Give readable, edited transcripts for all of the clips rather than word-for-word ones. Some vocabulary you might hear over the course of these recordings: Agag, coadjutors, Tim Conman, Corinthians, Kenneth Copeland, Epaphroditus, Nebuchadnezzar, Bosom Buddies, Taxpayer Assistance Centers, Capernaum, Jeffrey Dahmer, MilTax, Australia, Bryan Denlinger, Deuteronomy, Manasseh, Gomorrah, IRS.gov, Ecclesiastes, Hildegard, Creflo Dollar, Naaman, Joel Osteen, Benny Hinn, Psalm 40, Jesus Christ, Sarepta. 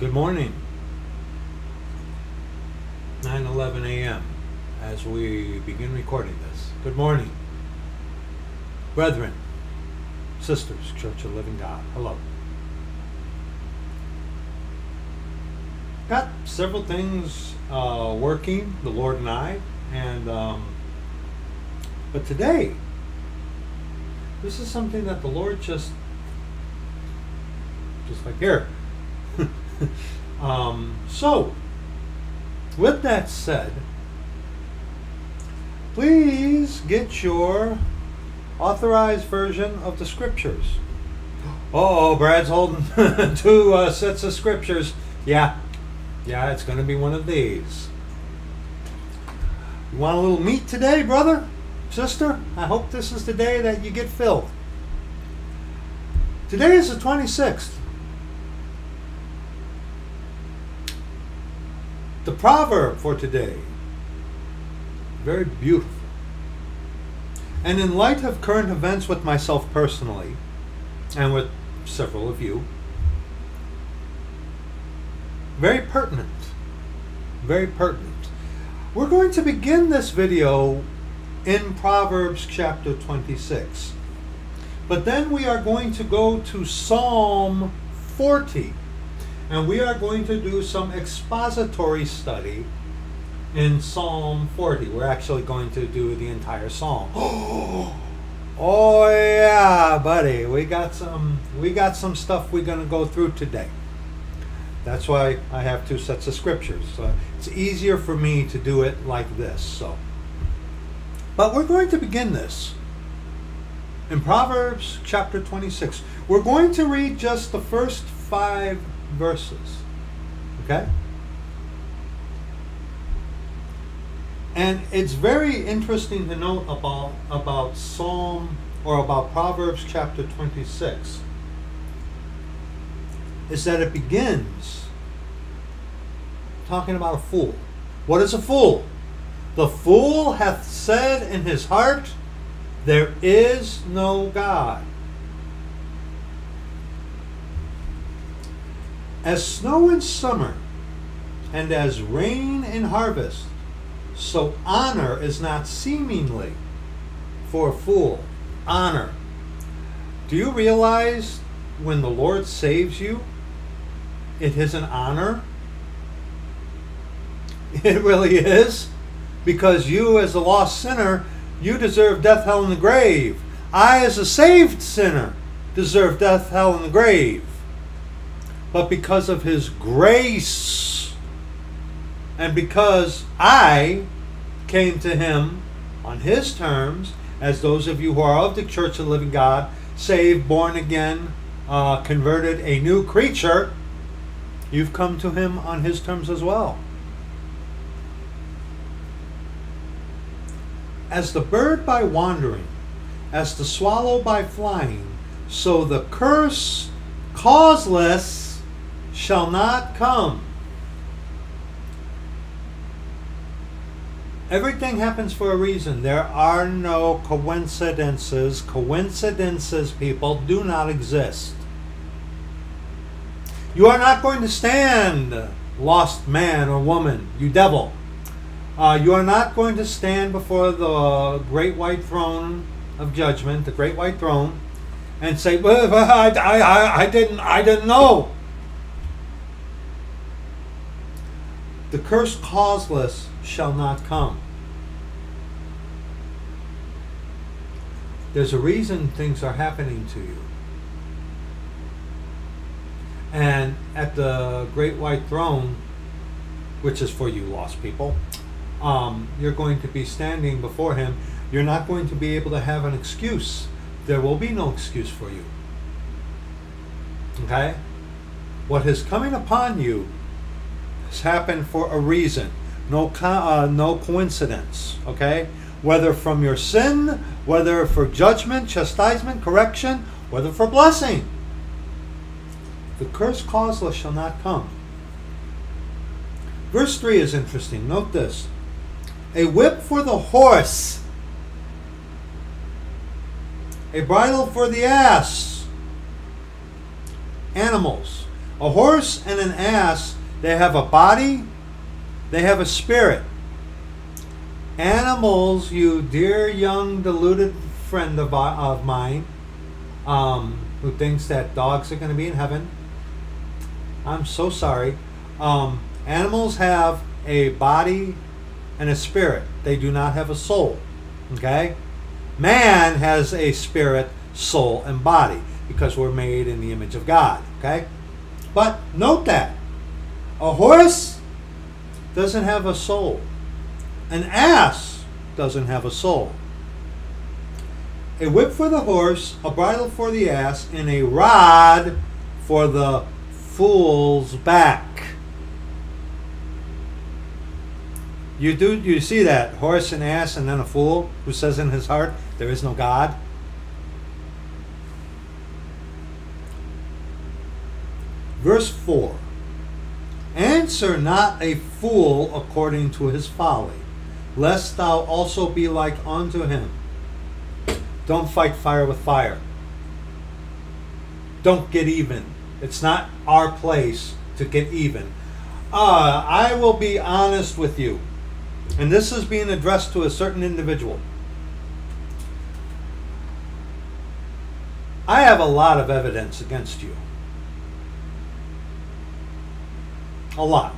Good morning. 9:11 a.m. as we begin recording this. Good morning, brethren, sisters, Church of the Living God. Hello. Got several things working, the Lord and I, and but today, this is something that the Lord just like here. So, with that said, please get your authorized version of the scriptures. Oh, Brad's holding two sets of scriptures. Yeah, it's going to be one of these. You want a little meat today, brother, sister? I hope this is the day that you get filled. Today is the 26th. The proverb for today, very beautiful. And in light of current events with myself personally, and with several of you, very pertinent, very pertinent. We're going to begin this video in Proverbs chapter 26. But then we are going to go to Psalm 40. And we are going to do some expository study in Psalm 40. We're actually going to do the entire psalm. Oh yeah, buddy. We got some stuff we're going to go through today. That's why I have two sets of scriptures. It's easier for me to do it like this. So, but we're going to begin this in Proverbs chapter 26. We're going to read just the first 5 verses, okay? And it's very interesting to note about Proverbs chapter 26 is that it begins talking about a fool. What is a fool? The fool hath said in his heart, there is no God. As snow in summer, and as rain in harvest, so honor is not seemingly for a fool. Honor. Do you realize when the Lord saves you, it is an honor? It really is. Because you, as a lost sinner, you deserve death, hell, and the grave. I, as a saved sinner, deserve death, hell, and the grave. But because of his grace, and because I came to him on his terms, as those of you who are of the Church of the Living God, saved, born again, converted, a new creature, you've come to him on his terms as well. As the bird by wandering, as the swallow by flying, so the curse causeless shall not come. Everything happens for a reason. There are no coincidences. Coincidences, people, do not exist. You are not going to stand, lost man or woman, you devil. You are not going to stand before the great white throne of judgment, the great white throne, and say, well, I didn't know. The curse causeless shall not come. There's a reason things are happening to you. And at the great white throne, which is for you lost people, you're going to be standing before him. You're not going to be able to have an excuse. There will be no excuse for you. Okay? What is coming upon you happened for a reason. No coincidence, okay? Whether from your sin, whether for judgment, chastisement, correction, whether for blessing. The curse causeless shall not come. Verse 3 is interesting. Note this. A whip for the horse, a bridle for the ass. Animals. A horse and an ass, they have a body, they have a spirit. Animals, you dear young deluded friend of mine, who thinks that dogs are going to be in heaven, I'm so sorry. Animals have a body and a spirit. They do not have a soul. Okay? Man has a spirit, soul, and body, because we're made in the image of God. Okay? But note that a horse doesn't have a soul. An ass doesn't have a soul. A whip for the horse, a bridle for the ass, and a rod for the fool's back. You see that? Horse and ass, and then a fool who says in his heart, there is no God. Verse 4. Answer not a fool according to his folly, lest thou also be like unto him. Don't fight fire with fire. Don't get even. It's not our place to get even. I will be honest with you. And this is being addressed to a certain individual. I have a lot of evidence against you. A lot.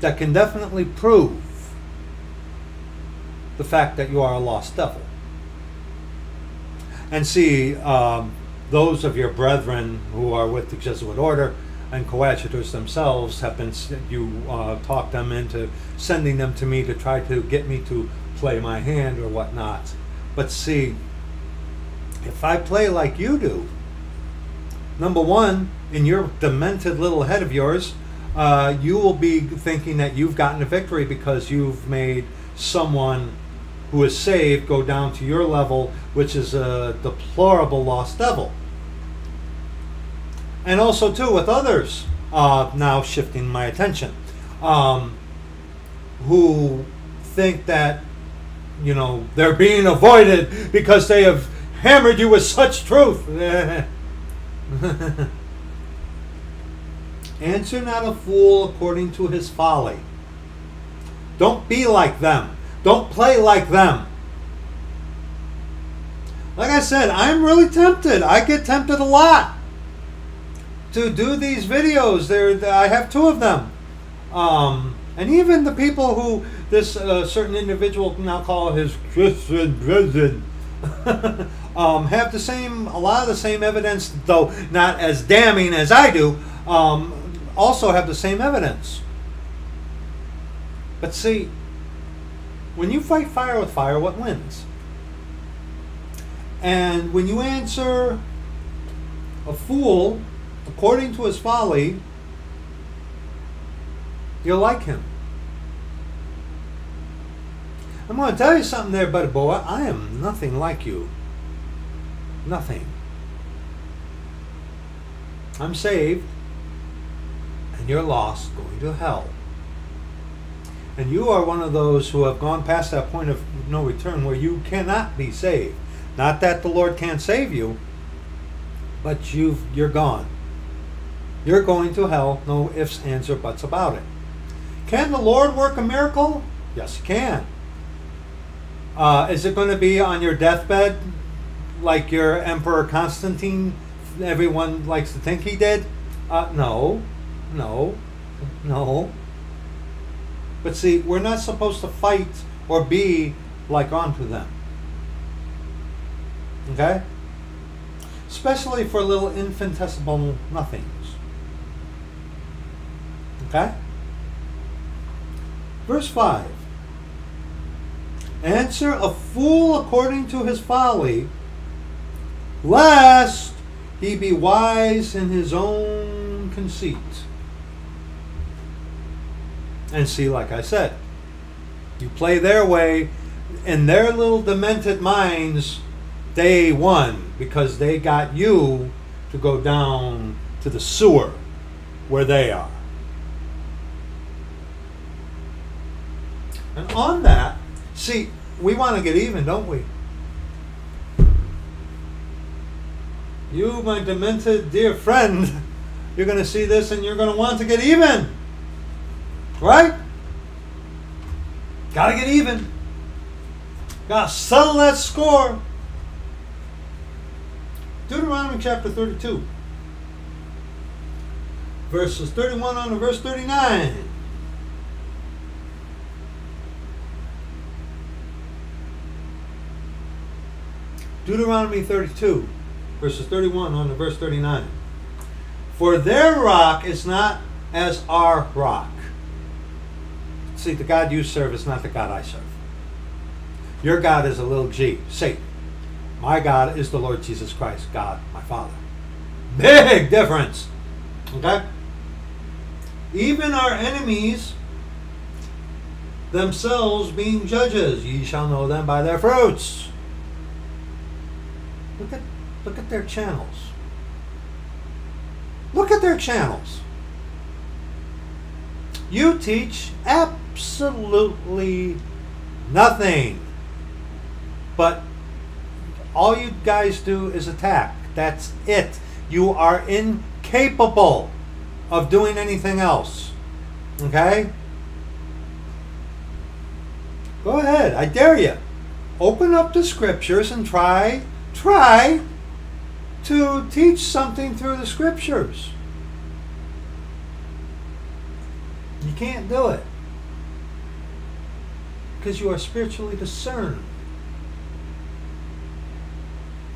That can definitely prove the fact that you are a lost devil. And see, those of your brethren who are with the Jesuit order and coadjutors themselves have been, talked them into sending them to me to try to get me to play my hand or whatnot. But see, if I play like you do, number one, in your demented little head of yours, you will be thinking that you've gotten a victory because you've made someone who is saved go down to your level, which is a deplorable lost devil. And also too with others, now shifting my attention, who think that, you know, they're being avoided because they have hammered you with such truth. Answer not a fool according to his folly. Don't be like them. Don't play like them. Like I said, I'm really tempted. I get tempted a lot to do these videos. I have two of them. And even the people who this certain individual can now call his Christian brethren have the same, a lot of the same evidence, though not as damning as I do, also have the same evidence. But see, when you fight fire with fire, what wins? And when you answer a fool according to his folly, you're like him. I'm going to tell you something there, buddy boy. I am nothing like you. Nothing. I'm saved, and you're lost, going to hell. And you are one of those who have gone past that point of no return where you cannot be saved. Not that the Lord can't save you, but you're gone. You're going to hell, no ifs, ands, or buts about it. Can the Lord work a miracle? Yes, He can. Is it going to be on your deathbed like your Emperor Constantine, everyone likes to think he did? No, no, no. But see, we're not supposed to fight or be like onto them. Okay? Especially for little infinitesimal nothings. Okay? Verse 5. Answer a fool according to his folly, lest he be wise in his own conceit. And see, like I said, you play their way, in their little demented minds, they won, because they got you to go down to the sewer where they are. And on that, see, we want to get even, don't we? You, my demented dear friend, You're going to see this and you're going to want to get even. Right? Got to get even. Got to settle that score. Deuteronomy chapter 32. Verses 31 on to verse 39. Deuteronomy 32, verses 31 on to verse 39. For their rock is not as our rock. See, the God you serve is not the God I serve. Your God is a little g, Satan. My God is the Lord Jesus Christ, God, my Father. Big difference. Okay? Even our enemies themselves being judges, ye shall know them by their fruits. Look at their channels. Look at their channels. You teach absolutely nothing. But all you guys do is attack. That's it. You are incapable of doing anything else. Okay? Go ahead. I dare you. Open up the scriptures and try to teach something through the scriptures. You can't do it. Because you are spiritually discerned.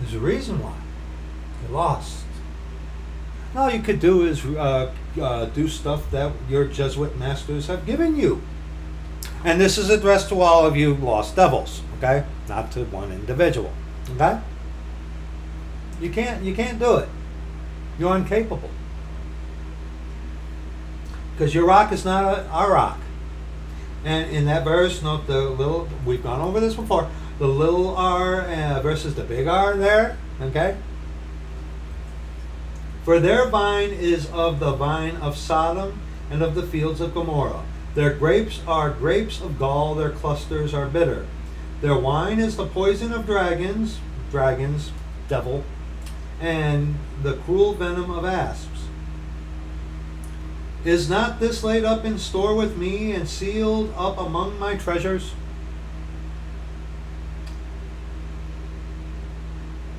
There's a reason why. You're lost. All you could do is do stuff that your Jesuit masters have given you. And this is addressed to all of you lost devils. Okay? Not to one individual. Okay? You can't do it. You're incapable. Because your rock is not our rock. And in that verse, note the little, we've gone over this before, the little R versus the big R there, okay? For their vine is of the vine of Sodom and of the fields of Gomorrah. Their grapes are grapes of gall, their clusters are bitter. Their wine is the poison of dragons, devil, and the cruel venom of asps. Is not this laid up in store with me and sealed up among my treasures?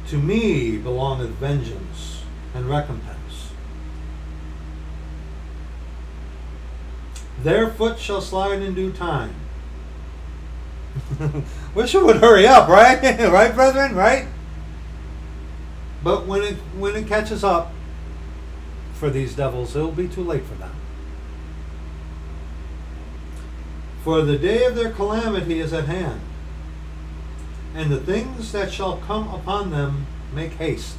To me belongeth vengeance and recompense. Their foot shall slide in due time. Wish it would hurry up, right? Right, brethren, right? But when it catches up for these devils, it'll be too late for them. For the day of their calamity is at hand, and the things that shall come upon them make haste.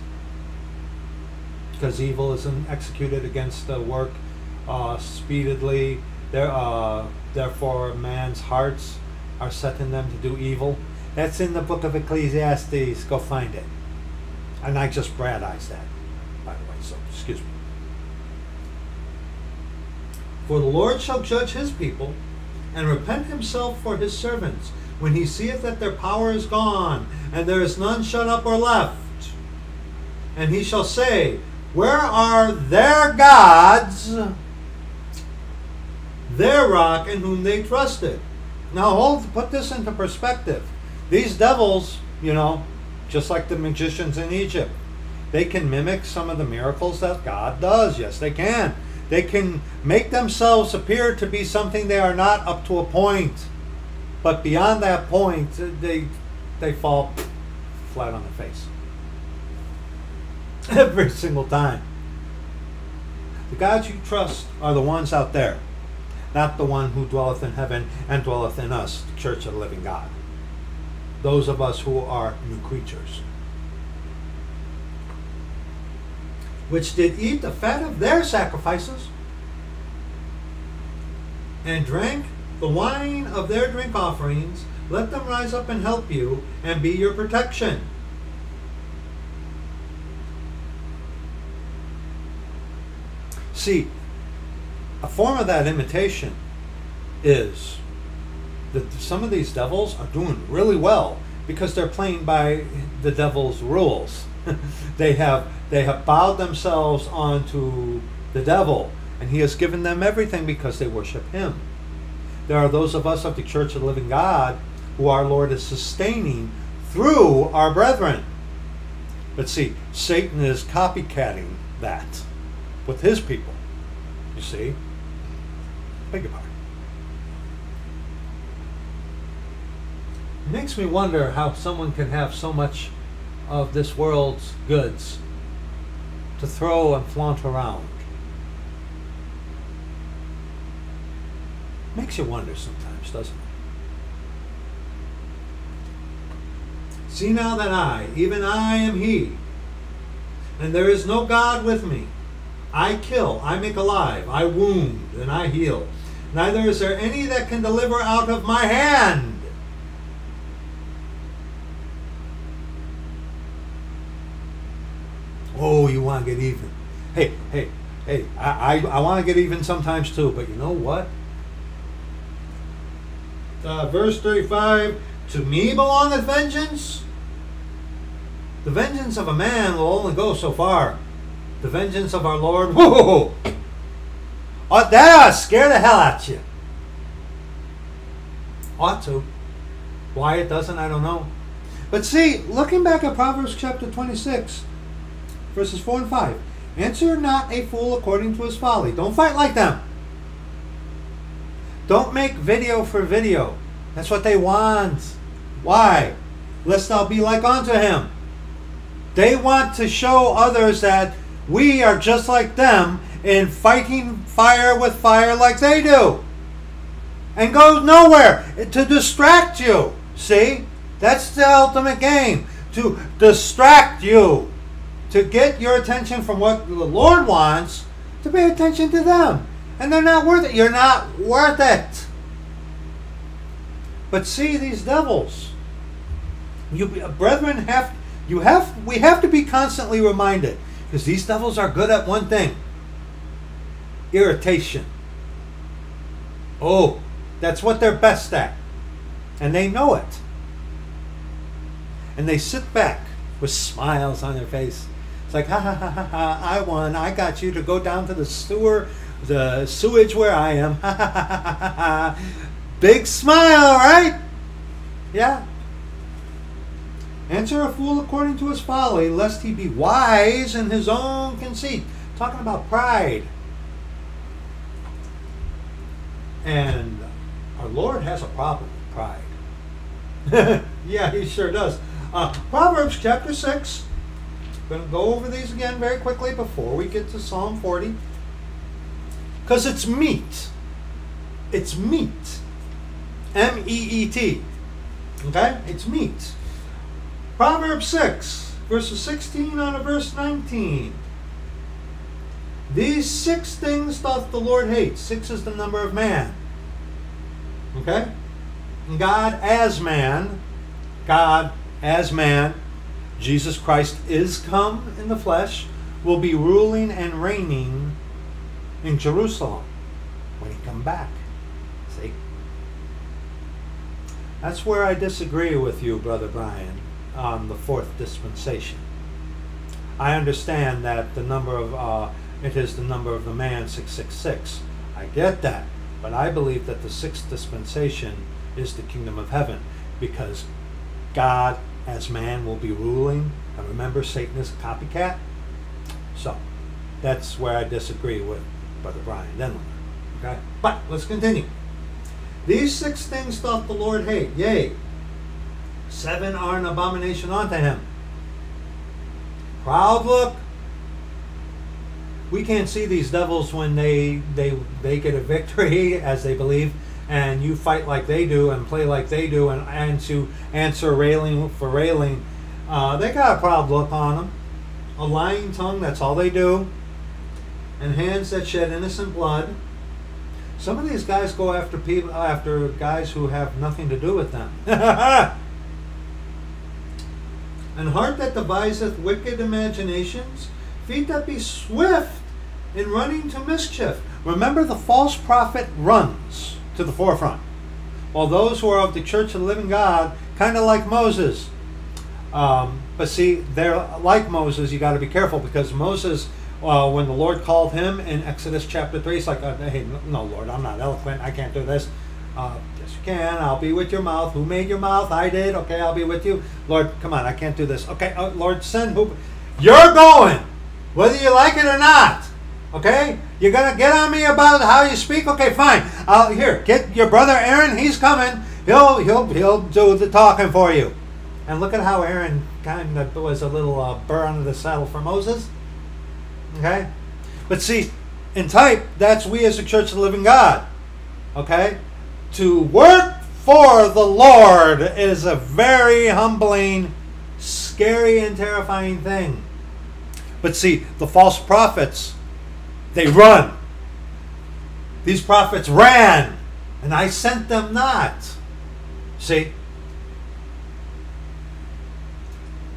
Because evil is executed against the work speedily. Therefore man's hearts are set in them to do evil. That's in the book of Ecclesiastes. Go find it. And I just Brad-eyes that, by the way, so excuse me. For the Lord shall judge his people, and repent himself for his servants, when he seeth that their power is gone, and there is none shut up or left. And he shall say, where are their gods, their rock in whom they trusted? Now put this into perspective. These devils, you know, just like the magicians in Egypt, they can mimic some of the miracles that God does. Yes, they can. They can make themselves appear to be something they are not up to a point. But beyond that point, they fall flat on the face. Every single time. The gods you trust are the ones out there, not the one who dwelleth in heaven and dwelleth in us, the church of the living God. Those of us who are new creatures. Which did eat the fat of their sacrifices, and drank the wine of their drink offerings. Let them rise up and help you, and be your protection. See, a form of that imitation is that some of these devils are doing really well because they're playing by the devil's rules. They have bowed themselves onto the devil, and he has given them everything because they worship him. There are those of us of the Church of the Living God who our Lord is sustaining through our brethren. But see, Satan is copycatting that with his people. You see? Think about it. It makes me wonder how someone can have so much of this world's goods to throw and flaunt around. Makes you wonder sometimes, doesn't it? See now that I, even I, am he, and there is no God with me. I kill, I make alive, I wound, and I heal. Neither is there any that can deliver out of my hand. Oh, you want to get even. Hey, I want to get even sometimes too, but you know what? Verse 35, to me belongeth vengeance. The vengeance of a man will only go so far. The vengeance of our Lord, whoa. Ought that scare the hell out of you? Ought to. Why it doesn't, I don't know. But see, looking back at Proverbs chapter 26, verses 4 and 5, answer not a fool according to his folly. Don't fight like them. Don't make video for video. That's what they want. Why? Lest thou be like unto him. They want to show others that we are just like them in fighting fire with fire like they do. And go nowhere to distract you. See? That's the ultimate game. To distract you. To get your attention from what the Lord wants to pay attention to them. And they're not worth it. You're not worth it. But see these devils. You brethren we have to be constantly reminded, because these devils are good at one thing. Irritation. Oh, that's what they're best at. And they know it. And they sit back with smiles on their face. It's like, ha ha ha ha ha, I won. I got you to go down to the sewage where I am. Ha ha ha ha ha ha. Big smile, right? Yeah. Answer a fool according to his folly, lest he be wise in his own conceit. Talking about pride. And our Lord has a problem with pride. Yeah, he sure does. Proverbs chapter 6. I'm going to go over these again very quickly before we get to Psalm 40. Because it's meat. It's meat. M-E-E-T. Okay? It's meat. Proverbs 6, verses 16 on to verse 19. These 6 things doth the Lord hate. 6 is the number of man. Okay? God as man. God as man. Jesus Christ is come in the flesh. Will be ruling and reigning in Jerusalem when he come back. See? That's where I disagree with you, Brother Bryan, on the fourth dispensation. I understand that the number of it is the number of the man 666. I get that, but I believe that the sixth dispensation is the kingdom of heaven, because God as man will be ruling. And remember, Satan is a copycat. So that's where I disagree with Brother Bryan Denlinger. Okay? But let's continue. These 6 things doth the Lord hate, yea, 7 are an abomination unto him. Proud look. We can't see these devils when they get a victory, as they believe, and you fight like they do and play like they do, and to answer railing for railing. They got a proud look on them. A lying tongue, that's all they do. And hands that shed innocent blood. Some of these guys go after people, after guys who have nothing to do with them. An heart that deviseth wicked imaginations, feet that be swift in running to mischief. Remember, the false prophet runs to the forefront, while those who are of the Church of the Living God, kind of like Moses. But see, they're like Moses. You got to be careful, because Moses when the Lord called him in Exodus chapter 3, it's like, hey, no, Lord, I'm not eloquent. I can't do this. Yes, you can. I'll be with your mouth. Who made your mouth? I did. Okay, I'll be with you. Lord, come on. I can't do this. Okay, Lord, send who? You're going, whether you like it or not. Okay? You're going to get on me about how you speak? Okay, fine. Here, get your brother Aaron. He's coming. He'll do the talking for you. And look at how Aaron kind of was a little burr under the saddle for Moses. Okay? But see, in type, that's we as a church of the living God. Okay? To work for the Lord is a very humbling, scary, and terrifying thing. But see, the false prophets, they run. These prophets ran, and I sent them not. See?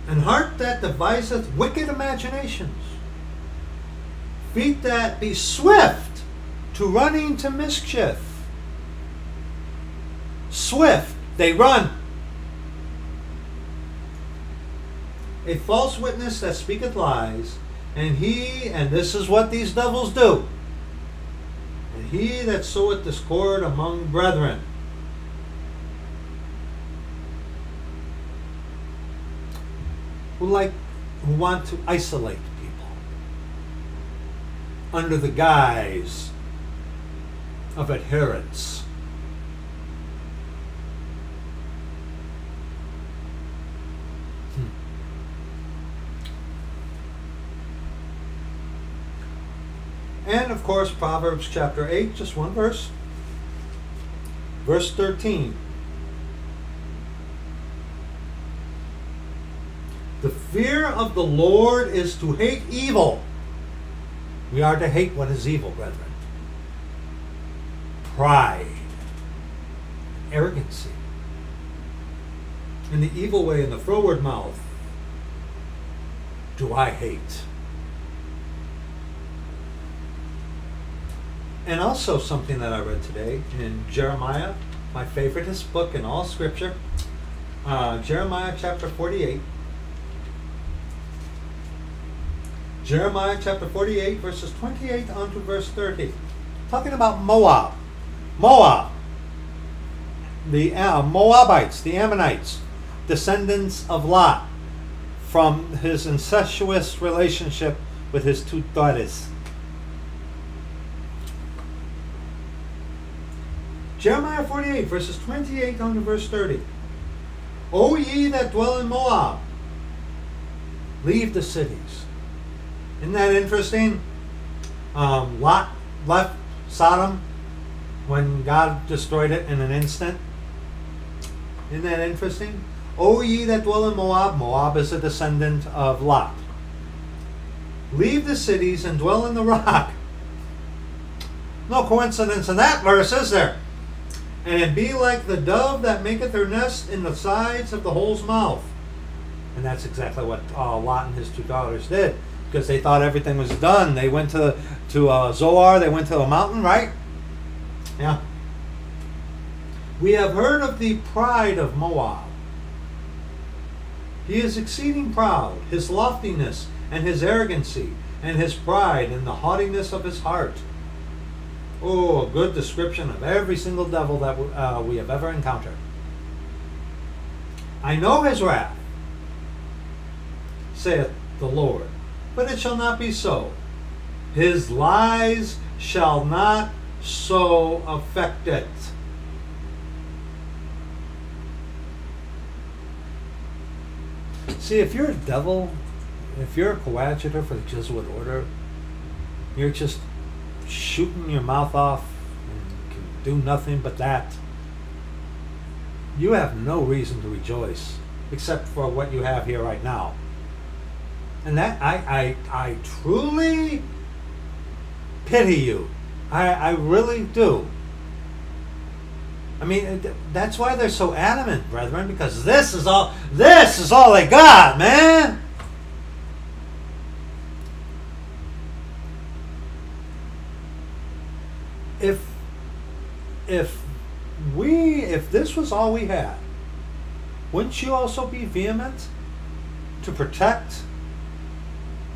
An heart that deviseth wicked imaginations, feet that be swift to running to mischief. Swift, they run. A false witness that speaketh lies, and this is what these devils do, and he that soweth discord among brethren. Who want to isolate people under the guise of adherence. And of course, Proverbs chapter 8, just one verse, verse 13. The fear of the Lord is to hate evil. We are to hate what is evil, brethren. Pride, arrogancy, in the evil way, in the froward mouth, do I hate. And also something that I read today in Jeremiah, my favoriteest book in all Scripture, Jeremiah chapter 48. Jeremiah chapter 48, verses 28 on to verse 30. Talking about Moab. Moab. The Moabites, the Ammonites, descendants of Lot, from his incestuous relationship with his two daughters. Jeremiah 48, verses 28 on to verse 30. O ye that dwell in Moab, leave the cities. Isn't that interesting? Lot left Sodom when God destroyed it in an instant. Isn't that interesting? O ye that dwell in Moab. Moab is a descendant of Lot. Leave the cities and dwell in the rock. No coincidence in that verse, is there? And be like the dove that maketh her nest in the sides of the hole's mouth. And that's exactly what Lot and his two daughters did. Because they thought everything was done. They went to Zoar. They went to a mountain, right? Yeah. We have heard of the pride of Moab. He is exceeding proud, his loftiness and his arrogancy and his pride and the haughtiness of his heart. Oh, a good description of every single devil that we have ever encountered. I know his wrath, saith the Lord. But it shall not be so. His lies shall not so affect it. See, if you're a devil, if you're a coadjutor for the Jesuit order, you're just shooting your mouth off and can do nothing but that. You have no reason to rejoice except for what you have here right now. And that I truly pity you. I really do. I mean, that's why they're so adamant, brethren, because this is all they got, man. If this was all we had, wouldn't you also be vehement to protect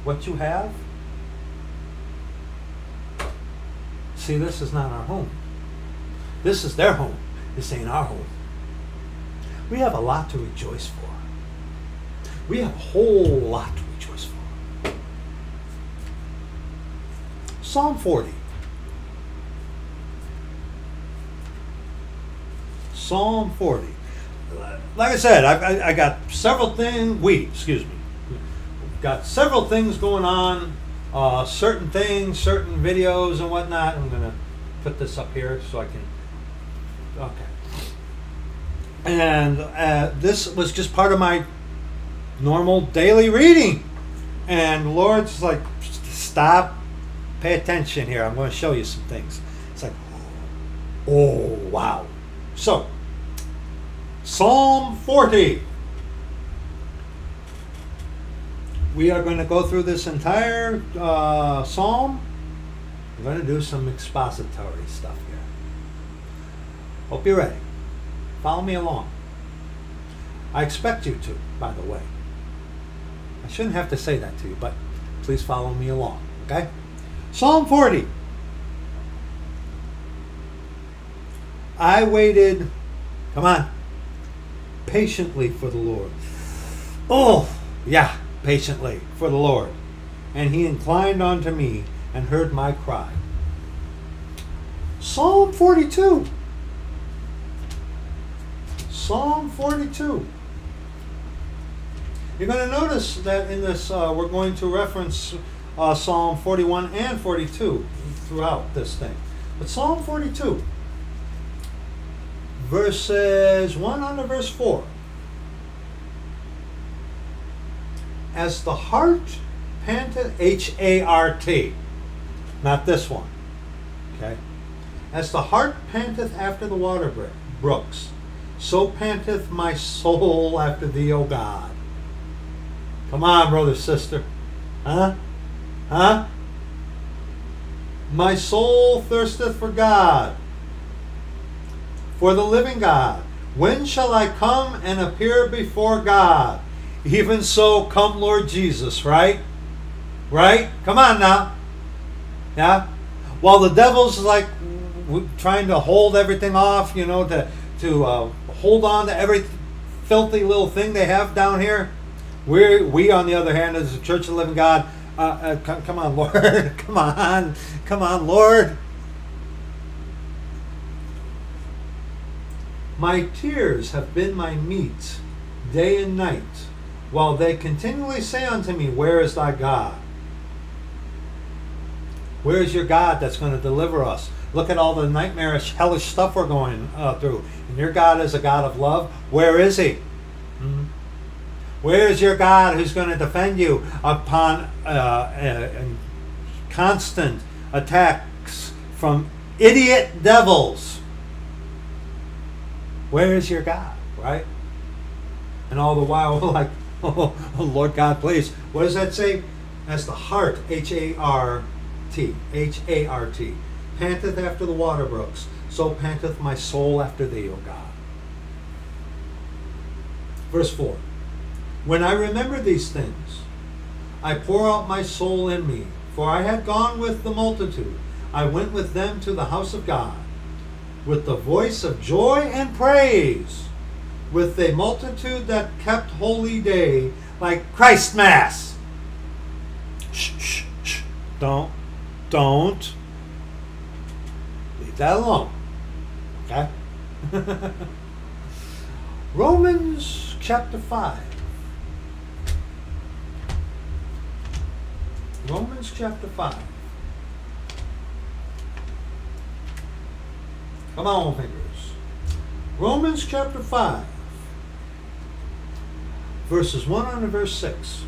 what you have? See, this is not our home. This is their home. This ain't our home. We have a lot to rejoice for. We have a whole lot to rejoice for. Psalm 40. Psalm 40. Like I said, I got several things. Got several things going on. Certain things, certain videos and whatnot. I'm gonna put this up here so I can. Okay. And this was just part of my normal daily reading. And the Lord's like, stop, pay attention here. I'm going to show you some things. It's like, oh wow. So, Psalm 40. We are going to go through this entire psalm. We're going to do some expository stuff here. Hope you're ready. Follow me along. I expect you to, by the way. I shouldn't have to say that to you, but please follow me along, okay? Psalm 40. I waited, come on, patiently for the Lord. Oh, yeah. Patiently for the Lord, and he inclined unto me and heard my cry. Psalm 42. Psalm 42. You're going to notice that in this, we're going to reference Psalm 41 and 42 throughout this thing. But Psalm 42, verses 1 on to verse 4. As the heart panteth, H-A-R-T, not this one, okay? As the heart panteth after the water brooks, so panteth my soul after thee, O God. Come on, brother, sister. Huh? Huh? My soul thirsteth for God, for the living God. When shall I come and appear before God? Even so, come Lord Jesus, right? Right? Come on now. Yeah? While the devil's like trying to hold everything off, you know, to hold on to every filthy little thing they have down here, we on the other hand, as the Church of the Living God, come on, Lord. Come on. Come on, Lord. My tears have been my meat day and night, while they continually say unto me, where is thy God? Where is your God that's going to deliver us? Look at all the nightmarish, hellish stuff we're going through. And your God is a God of love. Where is he? Hmm? Where is your God who's going to defend you upon constant attacks from idiot devils? Where is your God, right? And all the while we're like, oh, Lord God, please. What does that say? That's the heart, H-A-R-T, H-A-R-T. Panteth after the water brooks, so panteth my soul after thee, O God. Verse 4. When I remember these things, I pour out my soul in me, for I had gone with the multitude. I went with them to the house of God, with the voice of joy and praise, with a multitude that kept holy day, like Christ Mass. Shh, shh, shh. Don't. Leave that alone. Okay? Romans chapter 5. Romans chapter 5. Come on, fingers. Romans chapter 5. Verses 1 on to verse 6.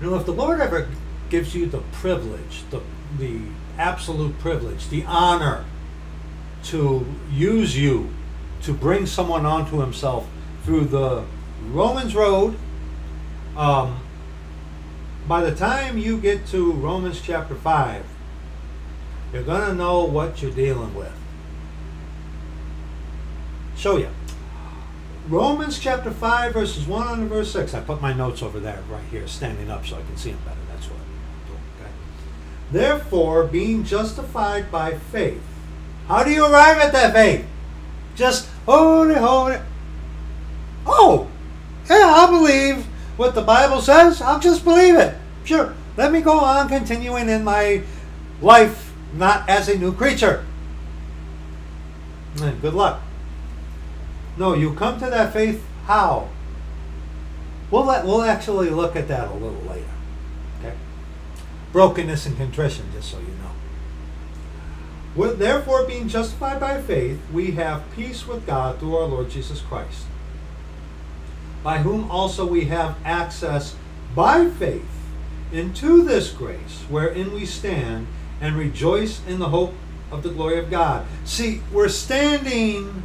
You know, if the Lord ever gives you the privilege, the absolute privilege, the honor to use you to bring someone onto himself through the Romans road, by the time you get to Romans chapter 5, you're going to know what you're dealing with. Show you. Romans chapter 5, verses 1 on to verse 6. I put my notes over there, right here, standing up so I can see them better. That's what I'm doing, okay? Therefore, being justified by faith. How do you arrive at that faith? Just, holy, holy. Oh, yeah, I believe what the Bible says. I'll just believe it. Sure, let me go on continuing in my life, not as a new creature. And good luck. No, you come to that faith how? We'll actually look at that a little later. Okay? Brokenness and contrition, just so you know. With, therefore, being justified by faith, we have peace with God through our Lord Jesus Christ, by whom also we have access by faith into this grace, wherein we stand and rejoice in the hope of the glory of God. See, we're standing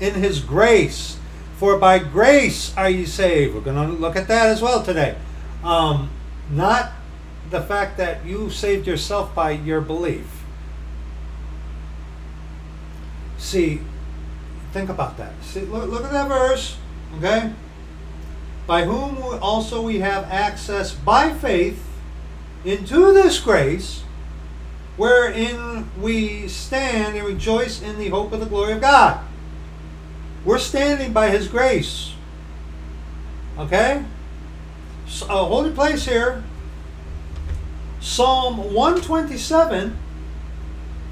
in His grace, for by grace are ye saved. We're going to look at that as well today. Not the fact that you saved yourself by your belief. See, think about that. See, look at that verse, okay? By whom also we have access by faith into this grace, wherein we stand and rejoice in the hope of the glory of God. We're standing by His grace, okay? So, hold your place here. Psalm 127,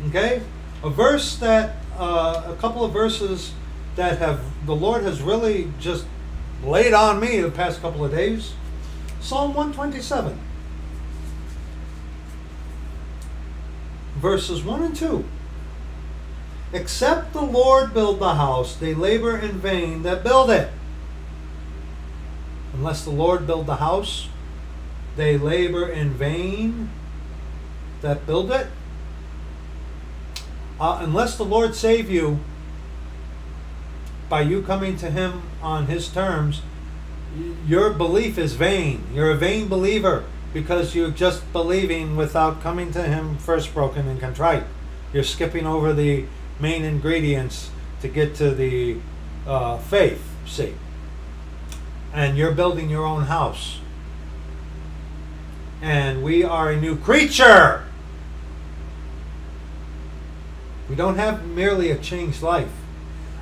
okay? A verse that a couple of verses that have the Lord has really just laid on me the past couple of days. Psalm 127, verses 1 and 2. Except the Lord build the house, they labor in vain that build it. Unless the Lord build the house, they labor in vain that build it. Unless the Lord save you by you coming to Him on His terms, your belief is vain. You're a vain believer because you're just believing without coming to Him first broken and contrite. You're skipping over the main ingredients to get to the faith, see. And you're building your own house. And we are a new creature. We don't have merely a changed life.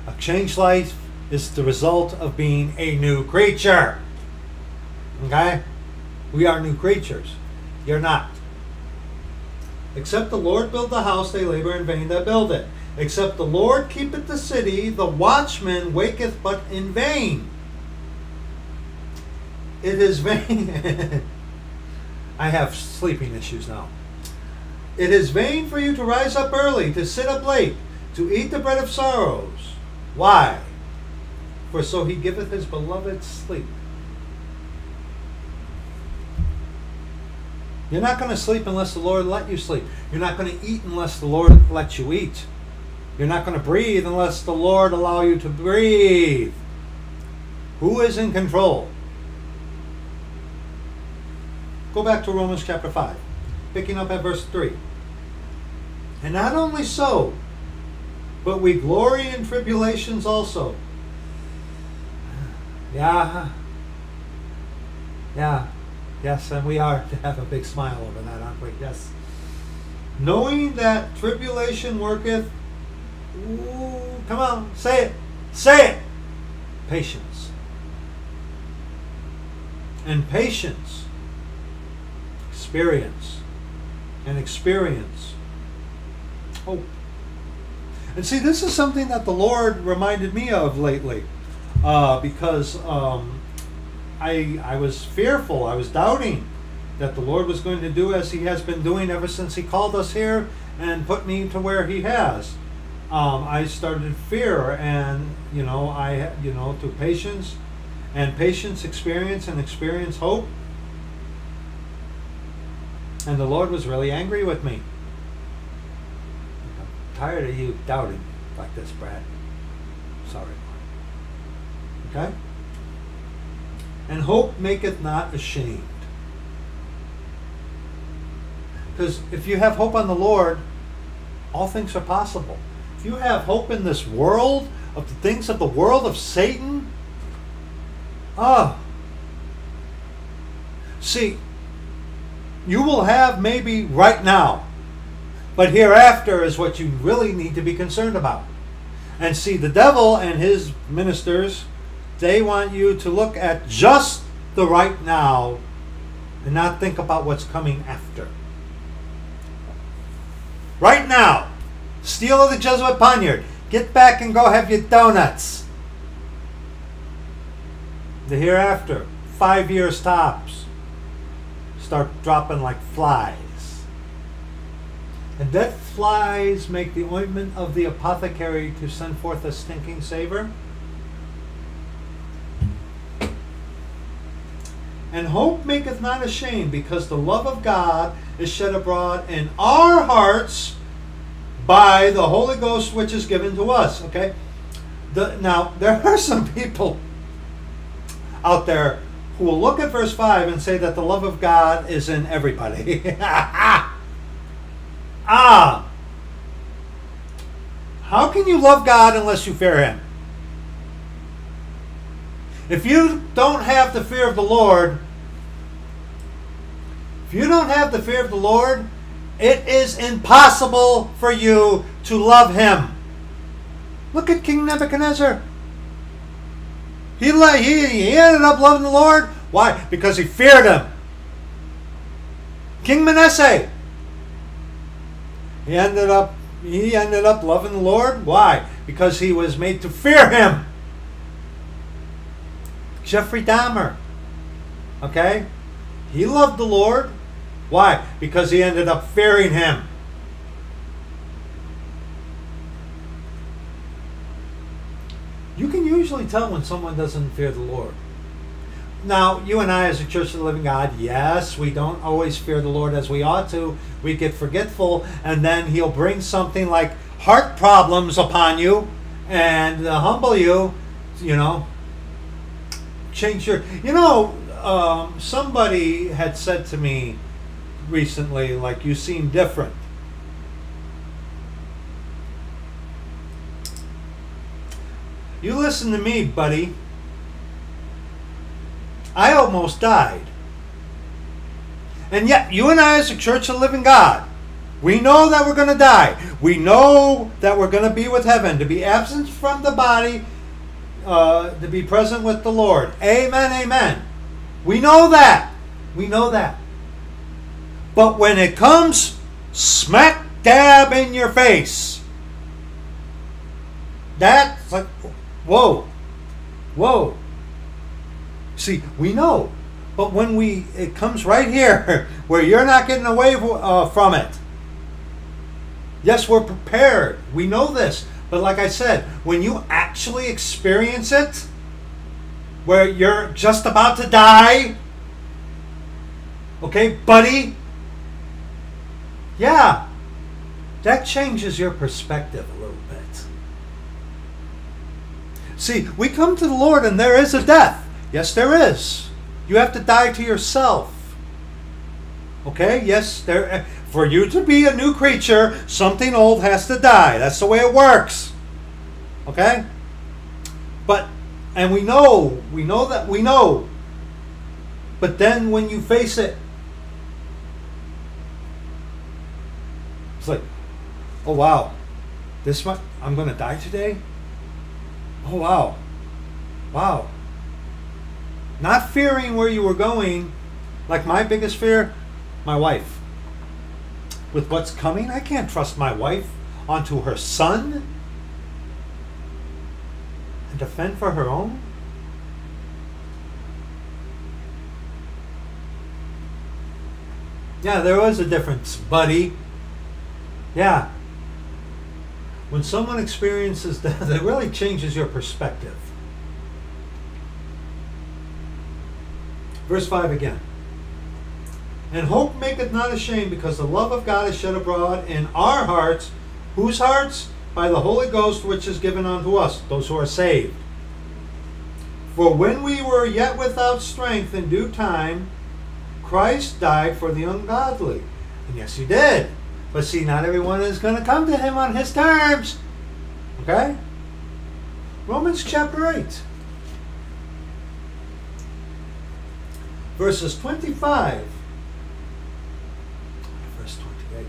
A changed life is the result of being a new creature. Okay? We are new creatures. You're not. Except the Lord build the house, they labor in vain that build it. Except the Lord keepeth the city, the watchman waketh but in vain. It is vain. I have sleeping issues now. It is vain for you to rise up early, to sit up late, to eat the bread of sorrows. Why? For so He giveth His beloved sleep. You're not going to sleep unless the Lord let you sleep. You're not going to eat unless the Lord lets you eat. You're not going to breathe unless the Lord allow you to breathe. Who is in control? Go back to Romans chapter 5, picking up at verse 3. And not only so, but we glory in tribulations also. Yeah. Yeah. Yes, and we are to have a big smile over that, aren't we? Yes. Knowing that tribulation worketh, ooh, come on, say it. Say it. Patience. And patience, experience. And experience hope. And see, this is something that the Lord reminded me of lately, because I was fearful, I was doubting that the Lord was going to do as He has been doing ever since He called us here and put me to where He has. I started fear, and you know, through patience, and patience, experience, and experience hope. And the Lord was really angry with me. I'm tired of you doubting like this, Brad. Sorry. Okay? And hope maketh not ashamed. Because if you have hope on the Lord, all things are possible. If you have hope in this world, of the things of the world, of Satan, see, you will have maybe right now, but hereafter is what you really need to be concerned about. And see, the devil and his ministers, they want you to look at just the right now and not think about what's coming after. Right now, steal of the Jesuit poniard. Get back and go have your donuts. The hereafter, 5 years tops, start dropping like flies. And that flies make the ointment of the apothecary to send forth a stinking savor. And hope maketh not ashamed, because the love of God is shed abroad in our hearts by the Holy Ghost which is given to us. Okay? Now, there are some people out there who will look at verse 5 and say that the love of God is in everybody. How can you love God unless you fear Him? If you don't have the fear of the Lord, it is impossible for you to love Him. Look at King Nebuchadnezzar. He ended up loving the Lord. Why? Because he feared Him. King Manasseh. He ended up loving the Lord. Why? Because he was made to fear Him. Jeffrey Dahmer. Okay? He loved the Lord. Why? Because he ended up fearing Him. You can usually tell when someone doesn't fear the Lord. Now, you and I as a Church of the Living God, yes, we don't always fear the Lord as we ought to. We get forgetful, and then He'll bring something like heart problems upon you and humble you, you know. Change your... You know, somebody had said to me recently, like, you seem different. You listen to me, buddy. I almost died. And yet, you and I as a Church of the Living God, we know that we're going to die. We know that we're going to be with heaven, to be absent from the body, to be present with the Lord. Amen, amen. We know that. We know that. But when it comes smack dab in your face, that's like, whoa, whoa. See, we know, but when it comes right here, where you're not getting away from it. Yes, we're prepared. We know this, but like I said, when you actually experience it, where you're just about to die, okay, buddy? Yeah, that changes your perspective a little bit. See, we come to the Lord and there is a death. Yes, there is. You have to die to yourself. Okay? Yes, there. For you to be a new creature, something old has to die. That's the way it works. Okay? But, and we know that, we know. But then when you face it, it's like, oh wow, this one, I'm going to die today? Oh wow, wow. Not fearing where you were going, like my biggest fear, my wife. With what's coming, I can't trust my wife onto her son and defend for her own. Yeah, there was a difference, buddy. Yeah. When someone experiences death, it really changes your perspective. Verse 5 again. And hope maketh not ashamed, because the love of God is shed abroad in our hearts. Whose hearts? By the Holy Ghost which is given unto us, those who are saved. For when we were yet without strength, in due time, Christ died for the ungodly. And yes, He did. But see, not everyone is going to come to Him on His terms. Okay? Romans chapter 8. Verses 25 gate.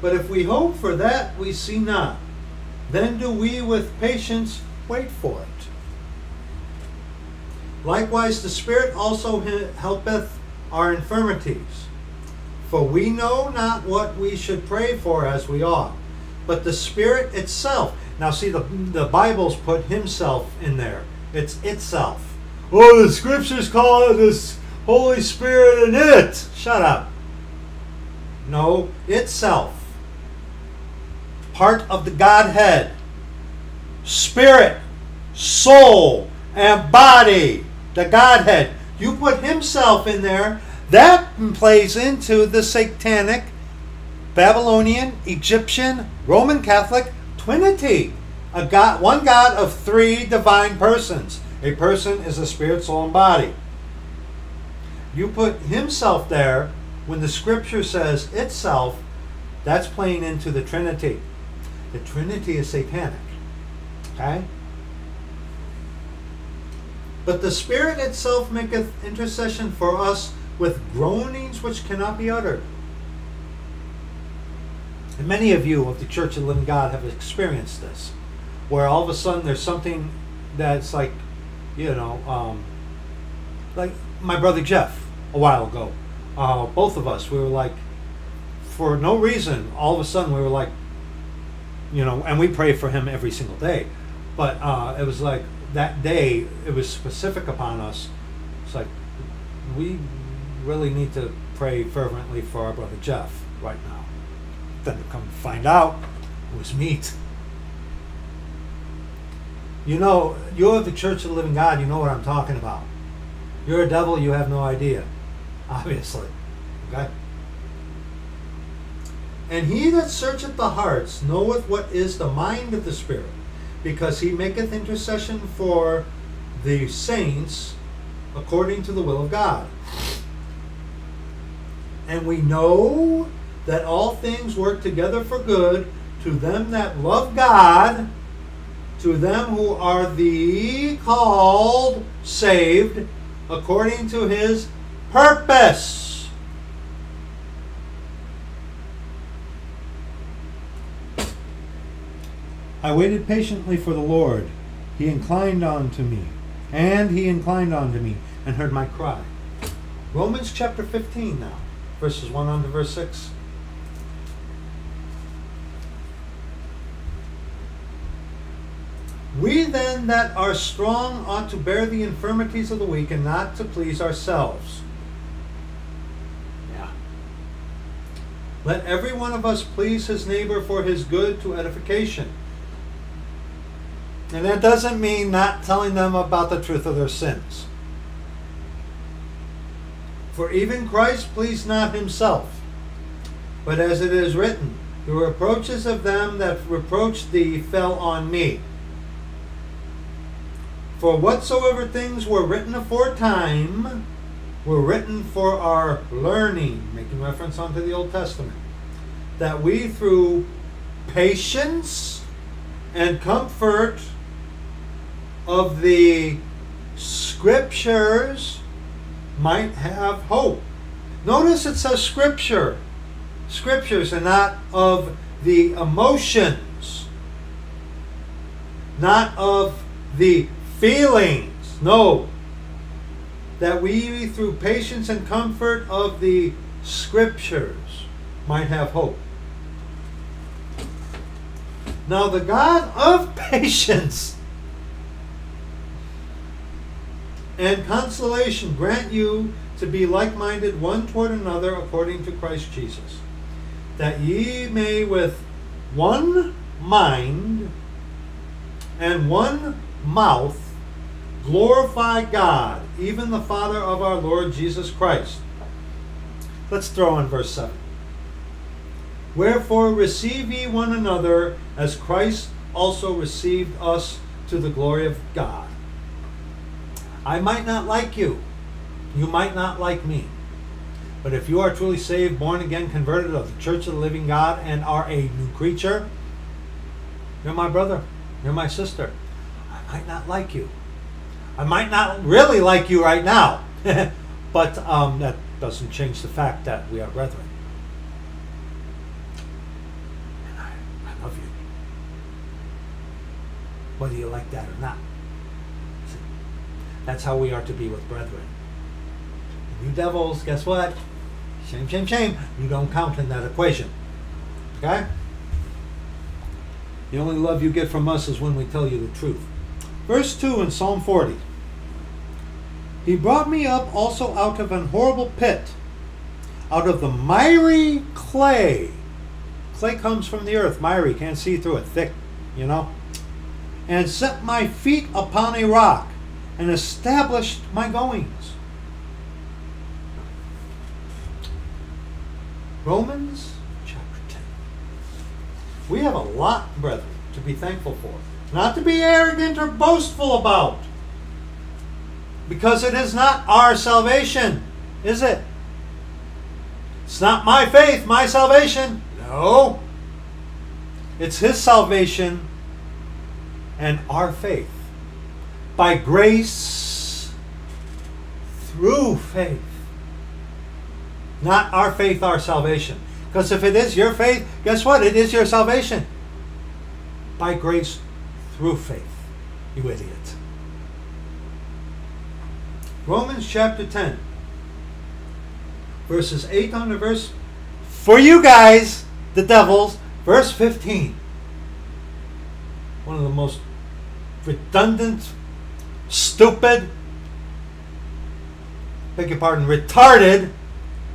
But if we hope for that we see not, then do we with patience wait for it. Likewise the Spirit also helpeth our infirmities. For we know not what we should pray for as we ought, but the Spirit itself. Now see, the Bible's put himself in there. It's itself. Oh, the Scriptures call it this Holy Spirit and it. Shut up. No, itself. Part of the Godhead. Spirit, soul, and body. The Godhead. You put himself in there. That plays into the satanic, Babylonian, Egyptian, Roman Catholic Trinity. A God, one God of three divine persons. A person is a spirit, soul, and body. You put himself there when the Scripture says itself, that's playing into the Trinity. The Trinity is satanic. Okay? But the Spirit itself maketh intercession for us with groanings which cannot be uttered. And many of you of the Church of the Living God have experienced this, where all of a sudden there's something that's like, you know, like my brother Jeff a while ago. Both of us, we were like, for no reason, all of a sudden we were like, you know, and we pray for him every single day. But it was like that day, it was specific upon us. It's like, we really need to pray fervently for our brother Jeff right now. Then to come find out, it was meat. You know, you're the Church of the Living God, you know what I'm talking about. You're a devil, you have no idea. Obviously. Okay? And he that searcheth the hearts knoweth what is the mind of the Spirit, because he maketh intercession for the saints according to the will of God. And we know that all things work together for good to them that love God, to them who are the called, saved, according to his purpose. I waited patiently for the Lord. He inclined unto me, and he inclined unto me, and heard my cry. Romans chapter 15 now, verses 1 unto verse 6. We then that are strong ought to bear the infirmities of the weak, and not to please ourselves. Yeah. Let every one of us please his neighbor for his good to edification. And that doesn't mean not telling them about the truth of their sins. For even Christ pleased not himself, but as it is written, the reproaches of them that reproached thee fell on me. For whatsoever things were written aforetime were written for our learning, making reference unto the Old Testament, that we through patience and comfort of the Scriptures might have hope. Notice it says Scripture. Scriptures are not of the emotions, not of the feelings. No. That we through patience and comfort of the Scriptures might have hope. Now the God of patience and consolation grant you to be like-minded one toward another according to Christ Jesus, that ye may with one mind and one mouth glorify God, even the Father of our Lord Jesus Christ. Let's throw in verse 7. Wherefore receive ye one another, as Christ also received us to the glory of God. I might not like you. You might not like me. But if you are truly saved, born again, converted of the Church of the Living God, and are a new creature, you're my brother. You're my sister. I might not like you. I might not really like you right now. But But that doesn't change the fact that we are brethren. And I love you, whether you like that or not. See? That's how we are to be with brethren. And you devils, guess what? Shame, shame, shame. You don't count in that equation. Okay? The only love you get from us is when we tell you the truth. Verse 2 in Psalm 40. He brought me up also out of an horrible pit, out of the miry clay. Clay comes from the earth, miry, can't see through it, thick, you know. And set my feet upon a rock, and established my goings. Romans chapter 10. We have a lot, brethren, to be thankful for. Not to be arrogant or boastful about. Because it is not our salvation, is it? It's not my faith, my salvation. No. It's His salvation and our faith. By grace, through faith. Not our faith, our salvation. Because if it is your faith, guess what? It is your salvation. By grace, through faith. You idiot. Romans chapter 10, verses 8 on to verse, for you guys, the devils, verse 15. One of the most redundant, stupid, beg your pardon, retarded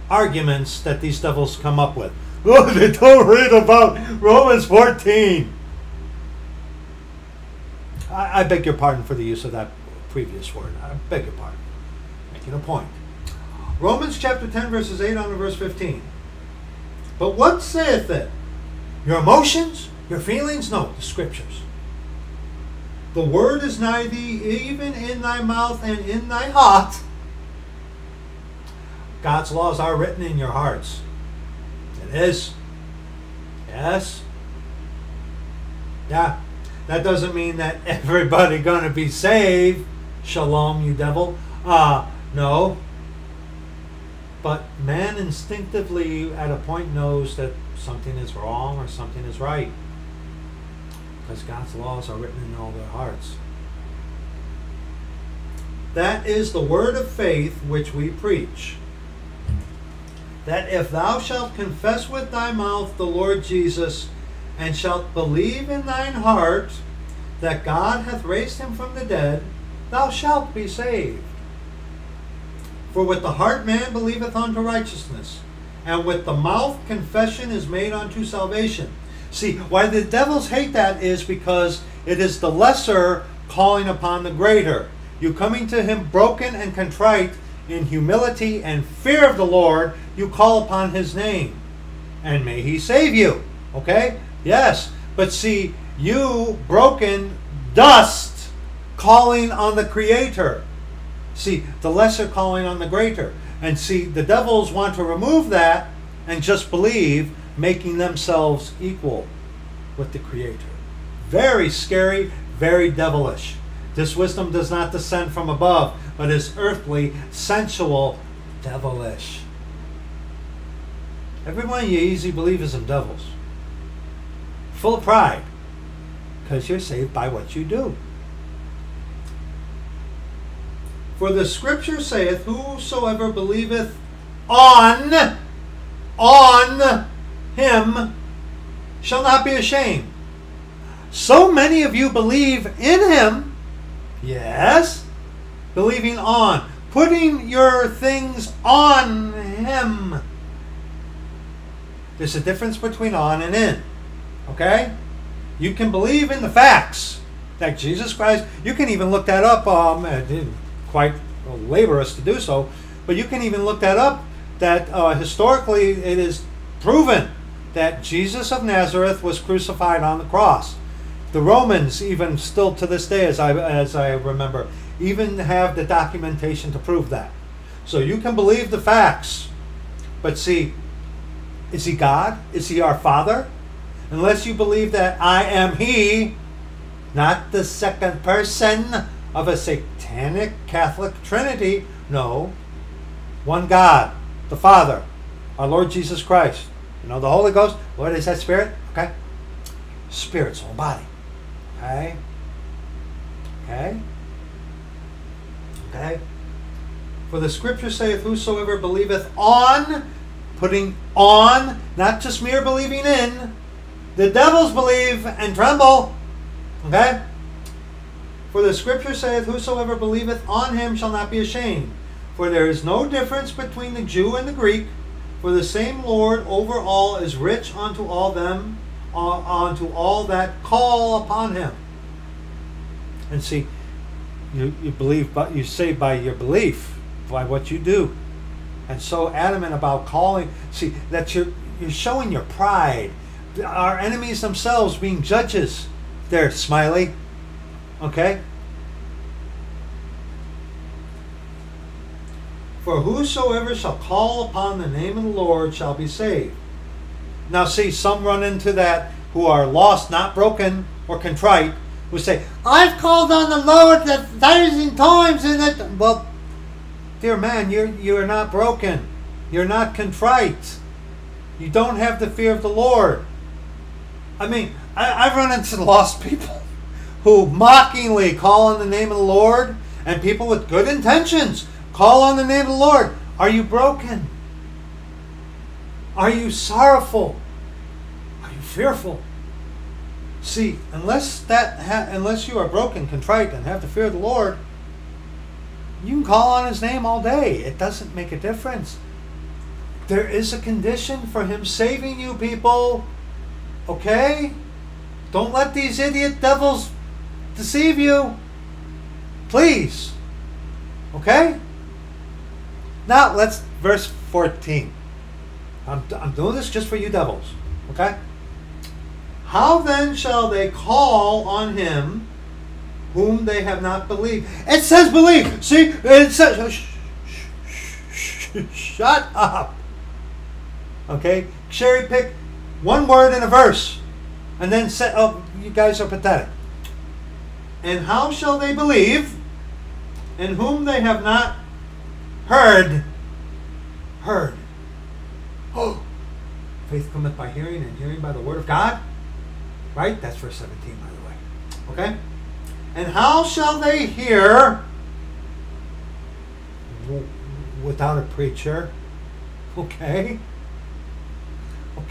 arguments that these devils come up with. Oh, they don't read about Romans 14. I beg your pardon for the use of that previous word. I beg your pardon. Making a point. Romans chapter 10, verses 8 on to verse 15. But what saith it? Your emotions? Your feelings? No, the Scriptures. The word is nigh thee, even in thy mouth and in thy heart. God's laws are written in your hearts. It is. Yes. Yeah. That doesn't mean that everybody gonna be saved. Shalom, you devil. No. But man instinctively at a point knows that something is wrong or something is right. Because God's laws are written in all their hearts. That is the word of faith which we preach. That if thou shalt confess with thy mouth the Lord Jesus, and shalt believe in thine heart that God hath raised him from the dead, thou shalt be saved. For with the heart man believeth unto righteousness, and with the mouth confession is made unto salvation. See, why the devils hate that is because it is the lesser calling upon the greater. You coming to him broken and contrite in humility and fear of the Lord, you call upon his name, and may he save you. Okay? Yes. But see, you, broken dust, calling on the Creator. See, the lesser calling on the greater. And see, the devils want to remove that and just believe, making themselves equal with the Creator. Very scary, very devilish. This wisdom does not descend from above, but is earthly, sensual, devilish. Every one of you easy believers and devils. Full of pride, because you're saved by what you do. For the Scripture saith, whosoever believeth on him shall not be ashamed. So many of you believe in him, yes, believing on, putting your things on him. There's a difference between on and in. Okay? You can believe in the facts that Jesus Christ, you can even look that up, it didn't quite labor us to do so, but you can even look that up, that historically it is proven that Jesus of Nazareth was crucified on the cross. The Romans, even still to this day, as I remember, even have the documentation to prove that. So you can believe the facts, but see, is he God? Is he our Father? Unless you believe that I am He, not the second person of a satanic Catholic Trinity, no, one God, the Father, our Lord Jesus Christ. You know, the Holy Ghost, what is that spirit? Okay? Spirit, soul, body. Okay? Okay? Okay? For the scripture saith, whosoever believeth on, putting on, not just mere believing in, the devils believe and tremble. Okay? For the scripture saith, whosoever believeth on him shall not be ashamed. For there is no difference between the Jew and the Greek, for the same Lord over all is rich unto all them, unto all that call upon him. And see, you believe, but you say by your belief, by what you do, and so adamant about calling. See, that you're showing your pride. Our enemies themselves being judges. There, Smiley. Okay. For whosoever shall call upon the name of the Lord shall be saved. Now see, some run into that who are lost, not broken or contrite, who say, I've called on the Lord a thousand times and it... Well, dear man, you're not broken. You're not contrite. You don't have the fear of the Lord. I mean, I've run into lost people who mockingly call on the name of the Lord, and people with good intentions call on the name of the Lord. Are you broken? Are you sorrowful? Are you fearful? See, unless you are broken, contrite, and have the fear of the Lord, you can call on his name all day. It doesn't make a difference. There is a condition for him saving you, people. Okay? Don't let these idiot devils deceive you. Please. Okay? Now, let's, verse 14. I'm doing this just for you devils. Okay? How then shall they call on him whom they have not believed? It says believe. See? It says... Shut up. Okay? Cherry pick one word in a verse. And then say, oh, you guys are pathetic. And how shall they believe in whom they have not heard? Heard. Oh, faith cometh by hearing, and hearing by the word of God. Right? That's verse 17, by the way. Okay? And how shall they hear without a preacher? Okay?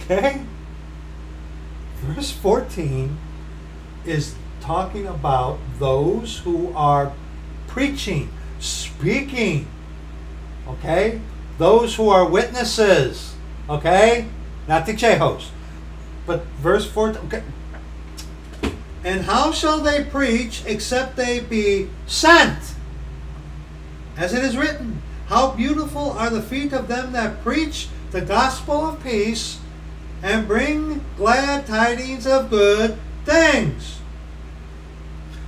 Okay? Verse 14 is talking about those who are preaching, speaking. Okay? Those who are witnesses. Okay? Not the chehos. But verse 14. Okay. And how shall they preach except they be sent? As it is written, how beautiful are the feet of them that preach the gospel of peace and bring glad tidings of good things.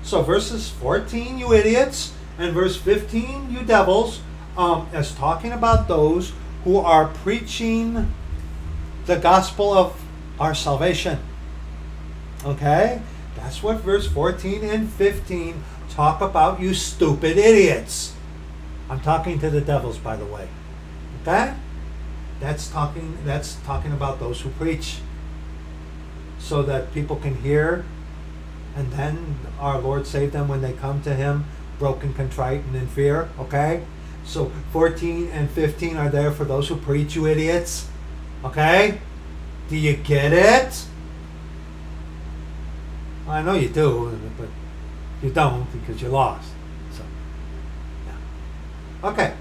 So verses 14, you idiots, and verse 15, you devils, is talking about those who are preaching the gospel of our salvation. Okay? That's what verse 14 and 15 talk about, you stupid idiots. I'm talking to the devils, by the way. Okay? That's talking about those who preach, so that people can hear, and then our Lord save them when they come to him broken, contrite, and in fear. Okay? So 14 and 15 are there for those who preach, you idiots. Okay? Do you get it? I know you do, but you don't because you're lost. So, yeah. Okay.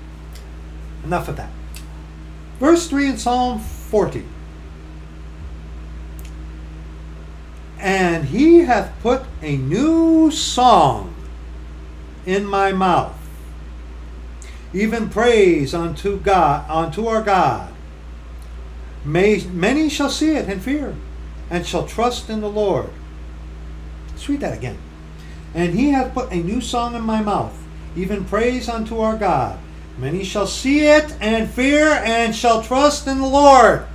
Enough of that. Verse 3 in Psalm 40. And he hath put a new song in my mouth, even praise unto God, unto our God. Many shall see it and fear, and shall trust in the Lord. Let's read that again. And he hath put a new song in my mouth, even praise unto our God. Many shall see it and fear, and shall trust in the Lord.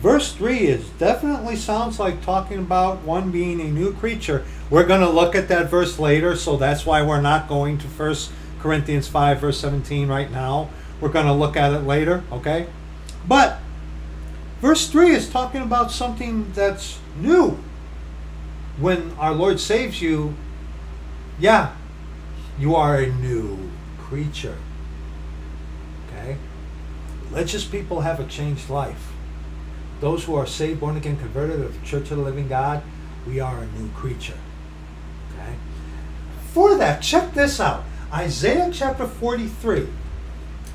Verse 3 is definitely sounds like talking about one being a new creature. We're going to look at that verse later, so that's why we're not going to First Corinthians 5 verse 17 right now. We're going to look at it later, okay? But verse 3 is talking about something that's new. When our Lord saves you, yeah, you are a new creature, okay? Religious people have a changed life. Those who are saved, born again, converted of the Church of the Living God, we are a new creature, okay? For that, check this out. Isaiah chapter 43.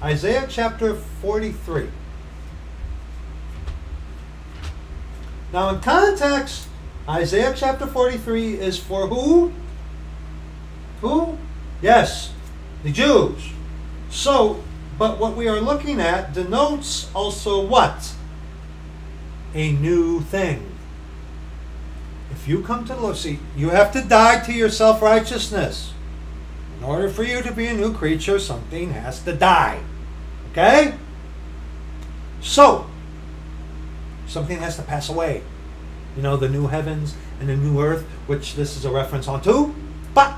Isaiah chapter 43. Now in context, Isaiah chapter 43 is for who? Who? Yes, the Jews. So, but what we are looking at denotes also what? A new thing. If you come to the Lord, see, you have to die to your self-righteousness. In order for you to be a new creature, something has to die. Okay? So, something has to pass away. You know, the new heavens and the new earth, which this is a reference onto. But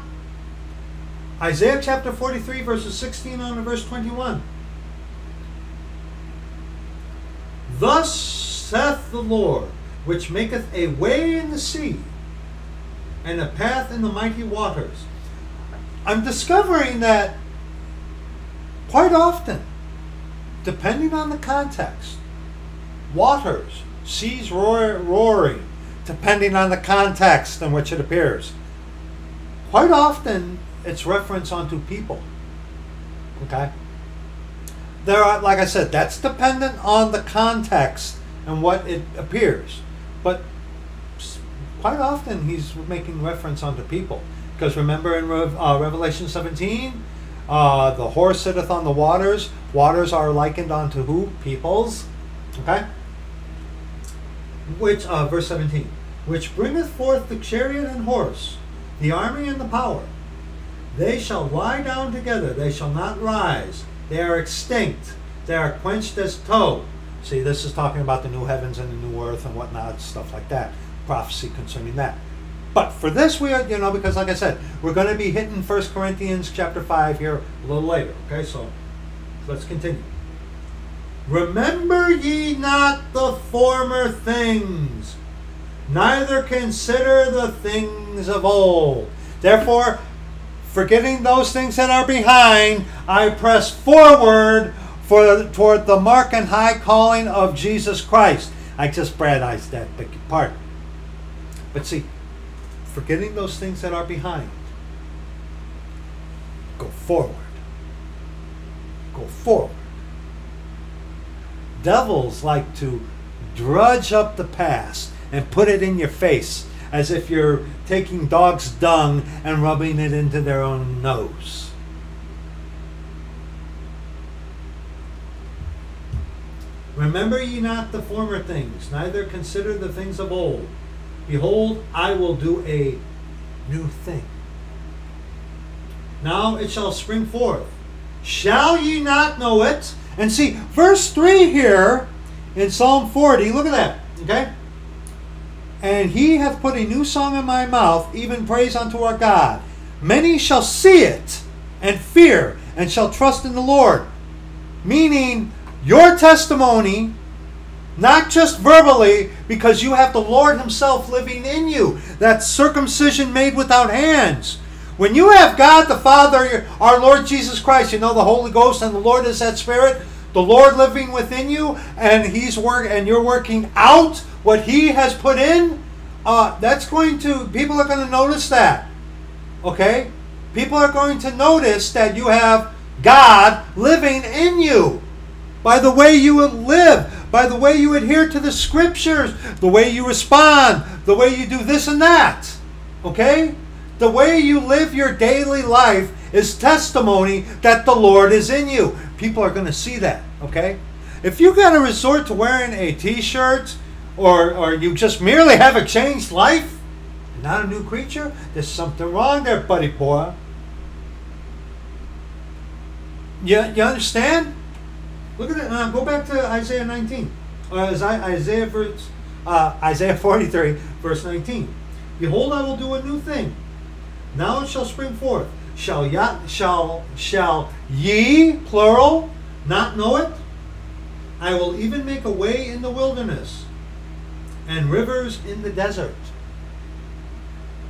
Isaiah chapter 43, verses 16 on to verse 21. Thus saith the Lord, which maketh a way in the sea, and a path in the mighty waters. I'm discovering that quite often, depending on the context, waters, seas roaring, depending on the context in which it appears. Quite often, it's reference onto people. Okay? There are, like I said, that's dependent on the context and what it appears. But quite often, he's making reference onto people. Because remember in Revelation 17, the horse sitteth on the waters. Waters are likened unto who? Peoples. Okay? Which, verse 17. Which bringeth forth the chariot and horse, the army and the power. They shall lie down together. They shall not rise. They are extinct. They are quenched as tow. See, this is talking about the new heavens and the new earth and whatnot, stuff like that. Prophecy concerning that. But for this, we are, you know, because like I said, we're going to be hitting 1 Corinthians chapter 5 here a little later. Okay, so let's continue. Remember ye not the former things, neither consider the things of old. Therefore, forgetting those things that are behind, I press forward toward the mark and high calling of Jesus Christ. I just Brad-ized that, beg your pardon. But see, forgetting those things that are behind, go forward. Go forward. Devils like to drudge up the past and put it in your face as if you're taking dog's dung and rubbing it into their own nose. Remember ye not the former things, neither consider the things of old. Behold, I will do a new thing. Now it shall spring forth. Shall ye not know it? And see, verse 3 here in Psalm 40, look at that, okay? And he hath put a new song in my mouth, even praise unto our God. Many shall see it and fear and shall trust in the Lord. Meaning, your testimony, not just verbally, because you have the Lord himself living in you. That circumcision made without hands. When you have God the Father, our Lord Jesus Christ, you know, the Holy Ghost, and the Lord is that Spirit, the Lord living within you, and you're working out what He has put in. That's going to, people are going to notice that. Okay, people are going to notice that you have God living in you by the way you live, by the way you adhere to the Scriptures, the way you respond, the way you do this and that. Okay. The way you live your daily life is testimony that the Lord is in you. People are going to see that, okay? If you got to resort to wearing a t-shirt or you just merely have a changed life, not a new creature, there's something wrong there, buddy boy. You understand? Look at it. Go back to Isaiah 19. Isaiah 43, verse 19. Behold, I will do a new thing. Now it shall spring forth. Shall ye, plural, not know it? I will even make a way in the wilderness, and rivers in the desert.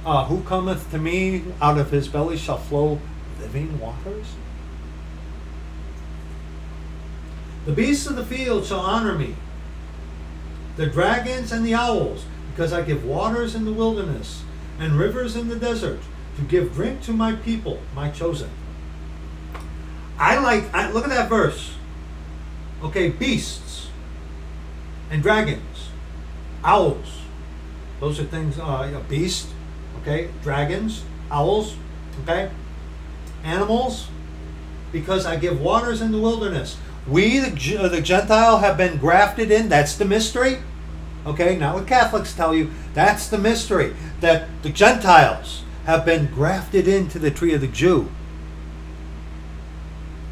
Who cometh to me, out of his belly shall flow living waters. The beasts of the field shall honor me, the dragons and the owls, because I give waters in the wilderness and rivers in the desert to give drink to my people, my chosen. I look at that verse. Okay, beasts and dragons, owls. Those are things, a beast, okay, dragons, owls, okay, animals, because I give waters in the wilderness. We, the Gentile, have been grafted in. That's the mystery. Okay, not what Catholics tell you. That's the mystery, that the Gentiles have been grafted into the tree of the Jew.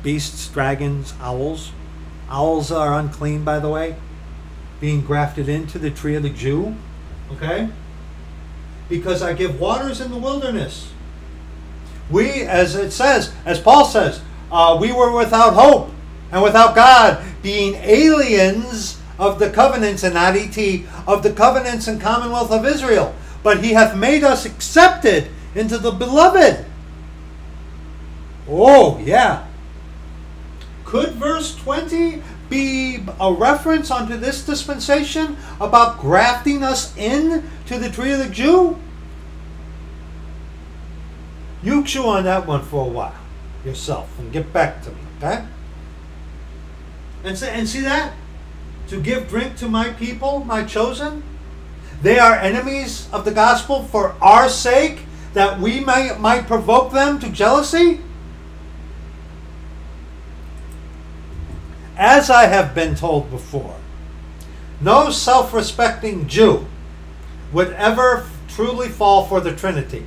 Beasts, dragons, owls. Owls are unclean, by the way. Being grafted into the tree of the Jew. Okay? Because I give waters in the wilderness. We, as it says, as Paul says, we were without hope and without God, being aliens of the covenants, and not ET, of the covenants and commonwealth of Israel. But he hath made us accepted into the beloved. Oh, yeah. Could verse 20 be a reference unto this dispensation about grafting us in to the tree of the Jew? You chew on that one for a while yourself and get back to me, okay? And see that? To give drink to my people, my chosen. They are enemies of the gospel for our sake, that we might provoke them to jealousy. As I have been told before, no self-respecting Jew would ever truly fall for the Trinity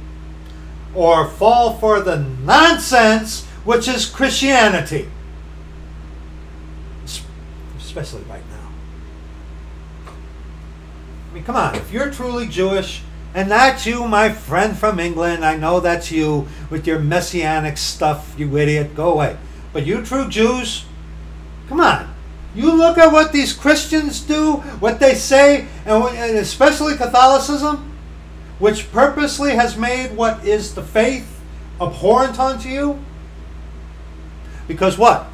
or fall for the nonsense which is Christianity. Especially right now. I mean, come on. If you're truly Jewish, and that's you, my friend from England, I know that's you with your messianic stuff, you idiot. Go away. But you true Jews, come on. You look at what these Christians do, what they say, and especially Catholicism, which purposely has made what is the faith abhorrent unto you. Because what?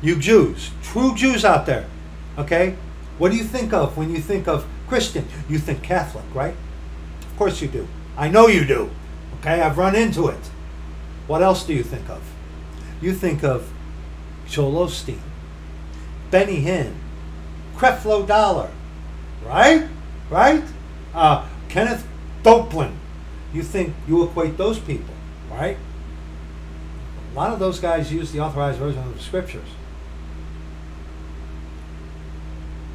You Jews, true Jews out there, okay? What do you think of when you think of Christian? You think Catholic, right? Of course you do. I know you do, okay? I've run into it. What else do you think of? You think of Joel Osteen, Benny Hinn, Creflo Dollar, right? Right? Kenneth Copeland. You equate those people, right? A lot of those guys use the Authorized Version of the Scriptures.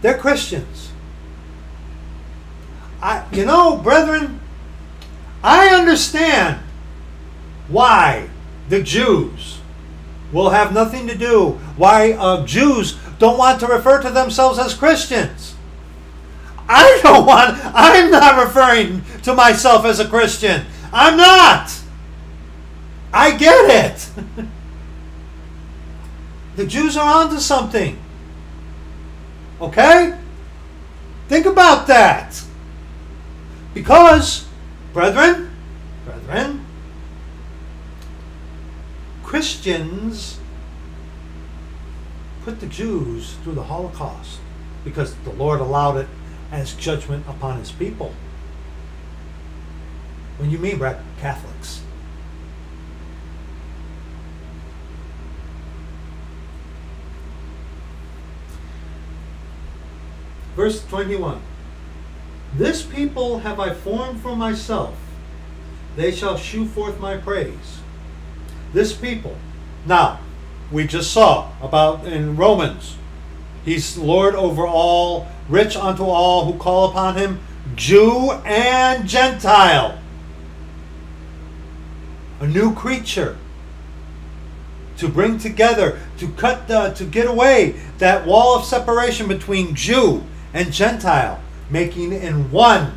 They're Christians. You know, brethren, I understand why the Jews will have nothing to do, why Jews don't want to refer to themselves as Christians. I'm not referring to myself as a Christian. I'm not. I get it. The Jews are onto something. Okay? Think about that. Because, brethren, Christians put the Jews through the Holocaust because the Lord allowed it as judgment upon his people. When you mean Catholics. Verse 21, this people have I formed for myself. They shall shew forth my praise. This people. Now, we just saw about in Romans, he's Lord over all, rich unto all who call upon him, Jew and Gentile. A new creature. To bring together, to get away that wall of separation between Jew and Gentile, making in one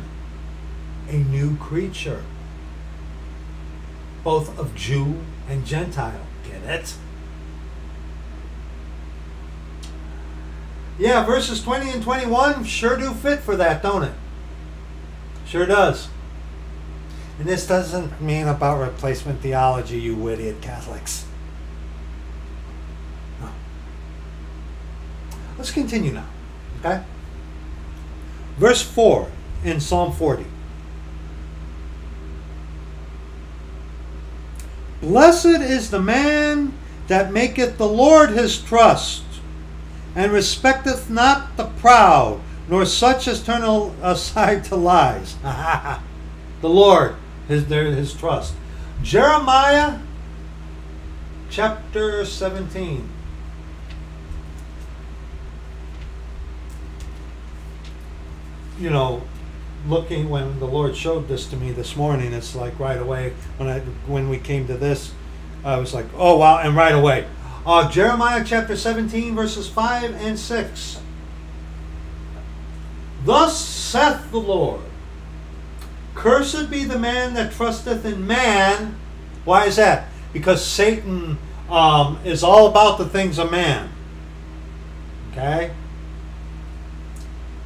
a new creature, both of Jew and Gentile. Get it? Yeah, verses 20 and 21 sure do fit for that, don't it? Sure does. And this doesn't mean about replacement theology, you idiot Catholics. No. Let's continue now, okay? Verse 4 in Psalm 40. Blessed is the man that maketh the Lord his trust, and respecteth not the proud, nor such as turn aside to lies. The Lord is his trust. Jeremiah chapter 17. You know, looking, when the Lord showed this to me this morning, it's like right away when we came to this, I was like, oh wow, and right away. Jeremiah chapter 17 verses 5 and 6. Thus saith the Lord, cursed be the man that trusteth in man. Why is that? Because Satan is all about the things of man. Okay?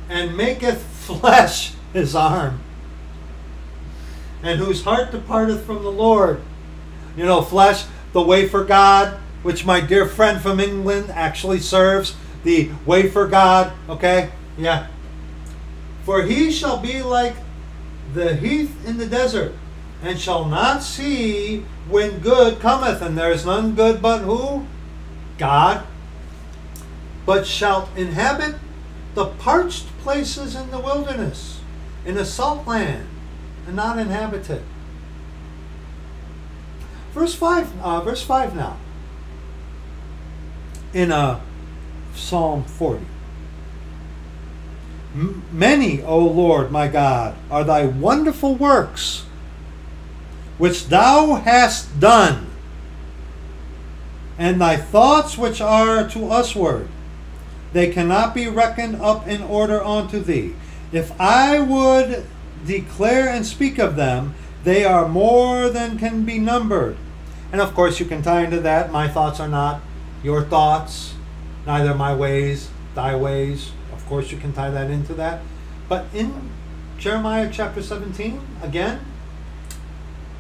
And maketh flesh his arm, and whose heart departeth from the Lord. You know, flesh, the wafer god, which my dear friend from England actually serves, the wafer god, okay? Yeah. For he shall be like the heath in the desert, and shall not see when good cometh, and there is none good but who? God. But shalt inhabit the parched places in the wilderness, in the salt land, and not inhabited. Verse 5 now, in Psalm 40. Many, O Lord my God, are thy wonderful works, which thou hast done, and thy thoughts which are to usward. They cannot be reckoned up in order unto thee. If I would declare and speak of them, they are more than can be numbered. And of course you can tie into that, my thoughts are not your thoughts, neither my ways, thy ways. Of course you can tie that into that. But in Jeremiah chapter 17 again,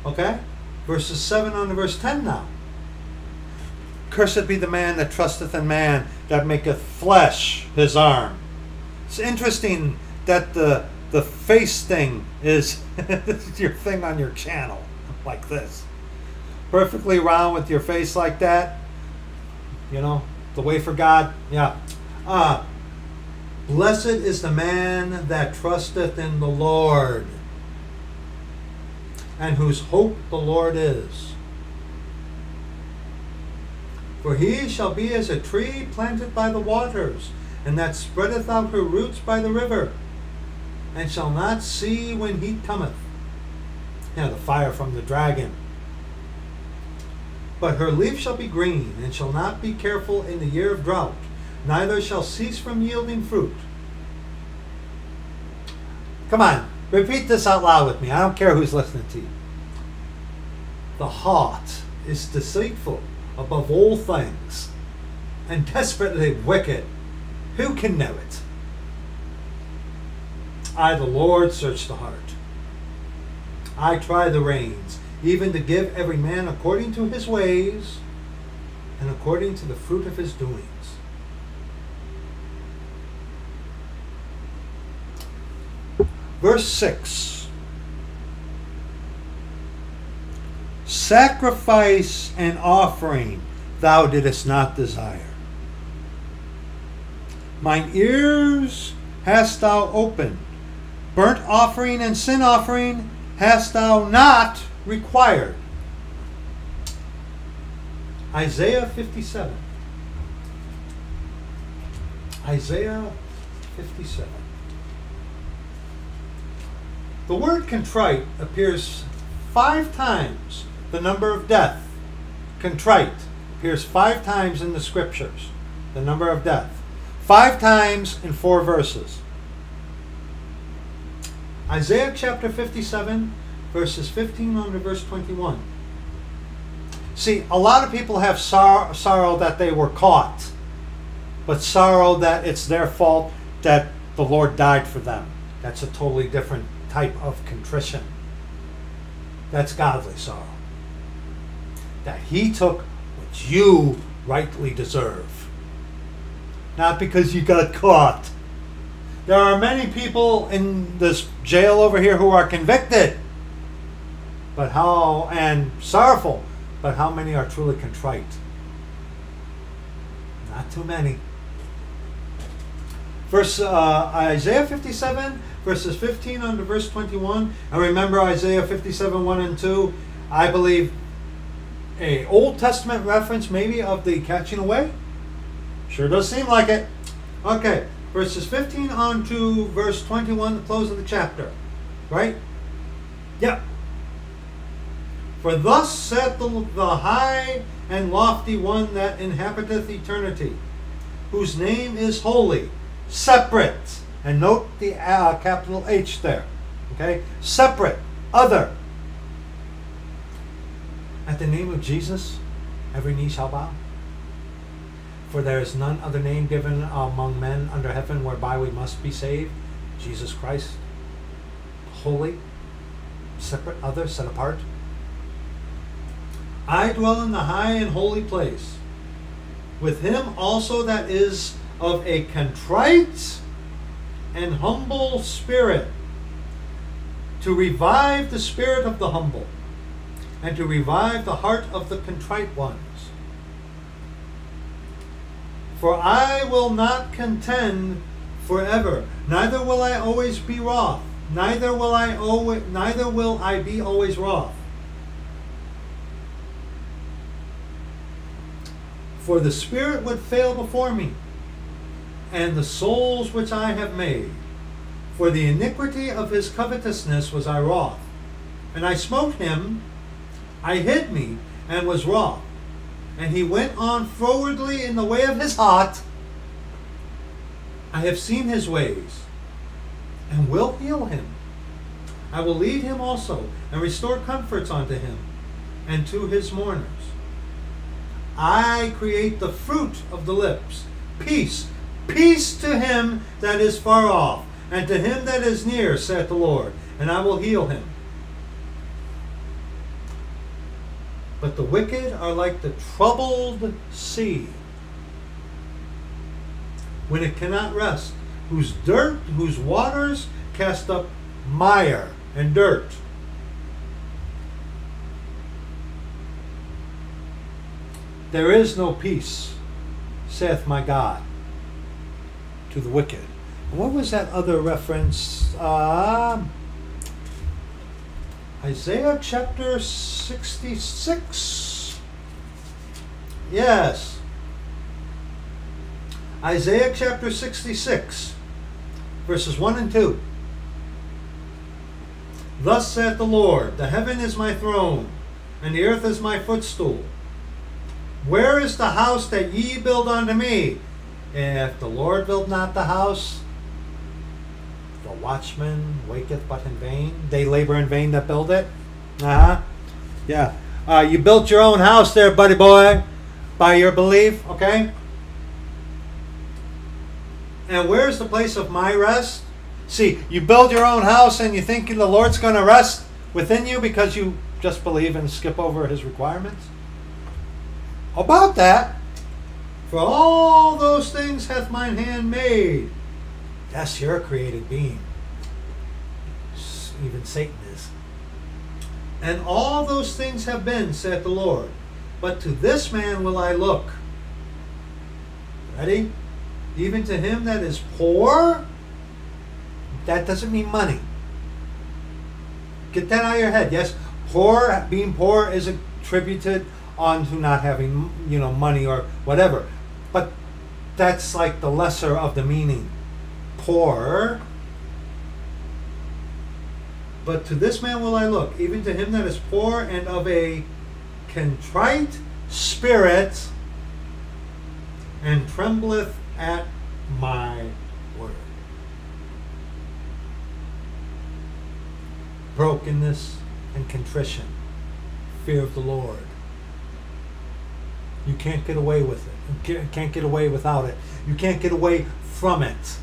okay, verses 7 on to verse 10 now. Cursed be the man that trusteth in man, that maketh flesh his arm. It's interesting that the face thing is your thing on your channel, like this. Perfectly round with your face like that. You know, the way for God. Yeah. Blessed is the man that trusteth in the Lord, and whose hope the Lord is. For he shall be as a tree planted by the waters, and that spreadeth out her roots by the river, and shall not see when heat cometh. Now the fire from the dragon. But her leaf shall be green, and shall not be careful in the year of drought, neither shall cease from yielding fruit. Come on, repeat this out loud with me. I don't care who's listening to you. The heart is deceitful above all things, and desperately wicked. Who can know it? I, the Lord, search the heart. I try the reins, even to give every man according to his ways, and according to the fruit of his doings. Verse 6. Sacrifice and offering thou didst not desire. Mine ears hast thou opened. Burnt offering and sin offering hast thou not required. Isaiah 57. Isaiah 57. The word contrite appears 5 times the number of death. Contrite appears 5 times in the scriptures, the number of death. 5 times in 4 verses. Isaiah chapter 57, verses 15 on to verse 21. See, a lot of people have sorrow that they were caught, but sorrow that it's their fault, that the Lord died for them. That's a totally different type of contrition. That's godly sorrow. That he took what you rightly deserve. Not because you got caught. There are many people in this jail over here who are convicted, but how, and sorrowful, but how many are truly contrite? Not too many. Verse Isaiah 57, verses 15 under verse 21. And remember Isaiah 57, 1 and 2. I believe an Old Testament reference maybe of the catching away. Sure does seem like it. Okay, verses 15 on to verse 21, the close of the chapter. Right? Yep. For thus saith the high and lofty one that inhabiteth eternity, whose name is holy. Separate, and note the capital H there, okay? Separate, other. At the name of Jesus, every knee shall bow. For there is none other name given among men under heaven whereby we must be saved. Jesus Christ, holy, separate, other, set apart. I dwell in the high and holy place, with him also that is of a contrite and humble spirit, to revive the spirit of the humble, and to revive the heart of the contrite ones. For I will not contend forever, neither will I always be wroth, neither will I be always wroth. For the spirit would fail before me, and the souls which I have made. For the iniquity of his covetousness was I wroth, and I smote him, I hid me, and was wroth. And he went on forwardly in the way of his heart. I have seen his ways, and will heal him. I will lead him also, and restore comforts unto him, and to his mourners. I create the fruit of the lips, peace, peace to him that is far off, and to him that is near, saith the Lord, and I will heal him. But the wicked are like the troubled sea, when it cannot rest, whose waters cast up mire and dirt. There is no peace, saith my God, to the wicked. And what was that other reference? Isaiah chapter 66. Yes. Isaiah chapter 66, verses 1 and 2. Thus saith the Lord, the heaven is my throne, and the earth is my footstool. Where is the house that ye build unto me? If the Lord build not the house, the watchman waketh but in vain. They labor in vain that build it. Uh-huh. Yeah. You built your own house there, buddy boy, by your belief, okay? And where is the place of my rest? See, you build your own house and you think the Lord's going to rest within you because you just believe and skip over his requirements? About that, for all those things hath mine hand made. Yes, you're a created being. Even Satan is. And all those things have been, saith the Lord. But to this man will I look. Ready? Even to him that is poor. That doesn't mean money. Get that out of your head. Yes, poor, being poor is attributed onto not having, you know, money or whatever. But that's like the lesser of the meaning. Poor. But to this man will I look, even to him that is poor and of a contrite spirit, and trembleth at my word. Brokenness and contrition, fear of the Lord, You can't get away with it. You can't get away without it. You can't get away from it.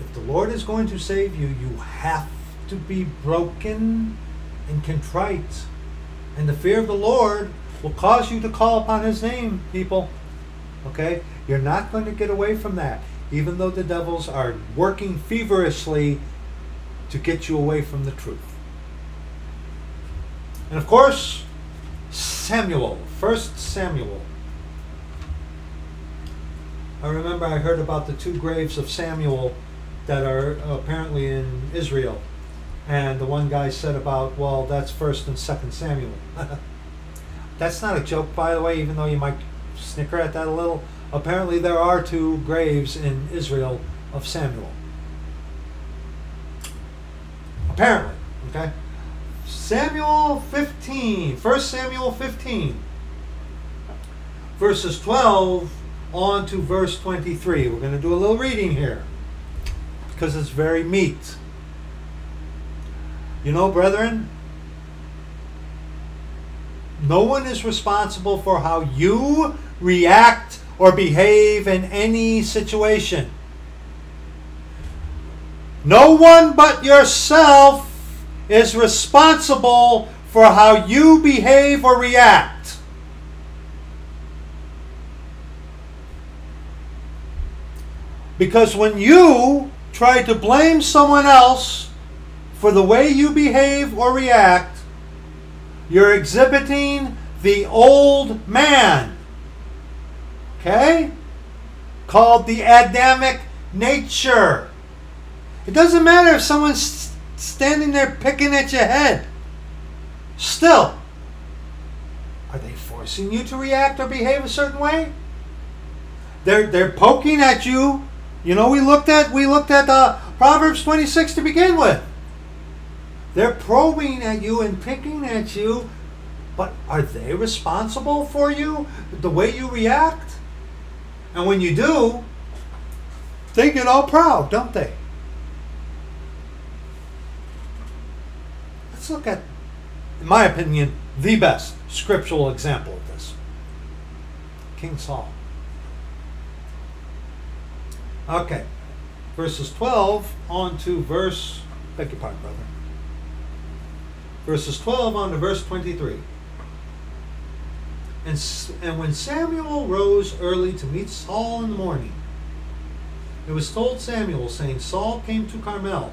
If the Lord is going to save you, you have to be broken and contrite. And the fear of the Lord will cause you to call upon His name, people. Okay? You're not going to get away from that. Even though the devils are working feverishly to get you away from the truth. And of course, Samuel. 1 Samuel. I remember I heard about the 2 graves of Samuel that are apparently in Israel. And the one guy said about, well, that's 1 and 2 Samuel. That's not a joke, by the way, even though you might snicker at that a little. Apparently there are 2 graves in Israel of Samuel. Apparently, okay? Samuel 15, 1 Samuel 15, verses 12 on to verse 23. We're going to do a little reading here because it's very meat. You know, brethren, no one is responsible for how you react or behave in any situation. No one but yourself is responsible for how you behave or react. Because when you try to blame someone else for the way you behave or react, you're exhibiting the old man, okay? Called the Adamic nature. It doesn't matter if someone's standing there picking at your head. Still, are they forcing you to react or behave a certain way? They're poking at you. You know, we looked at Proverbs 26 to begin with. They're probing at you and picking at you, but are they responsible for you, the way you react? And when you do, they get all proud, don't they? Let's look at, in my opinion, the best scriptural example of this. King Saul. Okay. Verses 12 on to verse, beg your pardon, brother. Verses 12 on to verse 23. And when Samuel rose early to meet Saul in the morning, it was told Samuel, saying, Saul came to Carmel,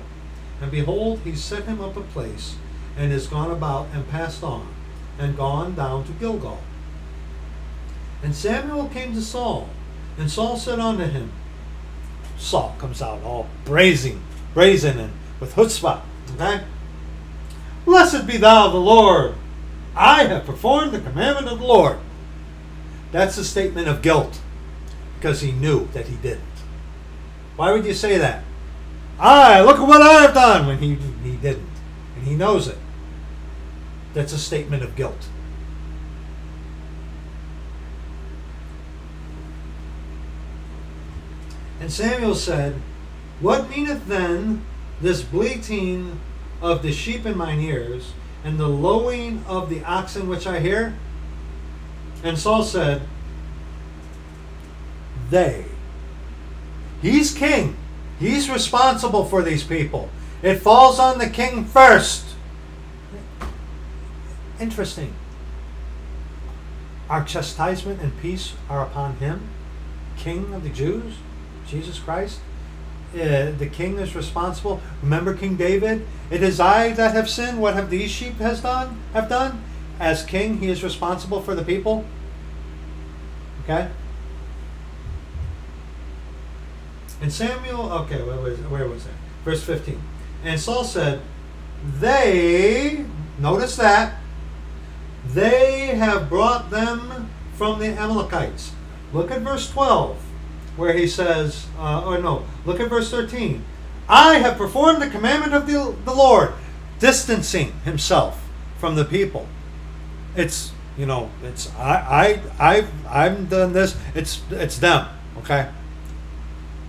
and behold, he set him up a place, and is gone about, and passed on, and gone down to Gilgal. And Samuel came to Saul, and Saul said unto him, Saul comes out all brazen and with chutzpah, okay? Blessed be thou the Lord, I have performed the commandment of the Lord. That's a statement of guilt, because he knew that he didn't. Why would you say that? Look at what I have done, when he didn't. And he knows it. That's a statement of guilt. And Samuel said, What meaneth then this bleating of the sheep in mine ears, and the lowing of the oxen which I hear? And Saul said, He's king. He's responsible for these people. It falls on the king first. Interesting. Our chastisement and peace are upon him, King of the Jews, Jesus Christ. The king is responsible. Remember King David? It is I that have sinned. What have these sheep have done? As king, he is responsible for the people. Okay? And Samuel, okay, where was that? Verse 15. And Saul said, notice that, they have brought them from the Amalekites. Look at verse 12, where he says, look at verse 13. I have performed the commandment of the Lord, distancing himself from the people. It's, you know, it's, I've done this, it's them, okay?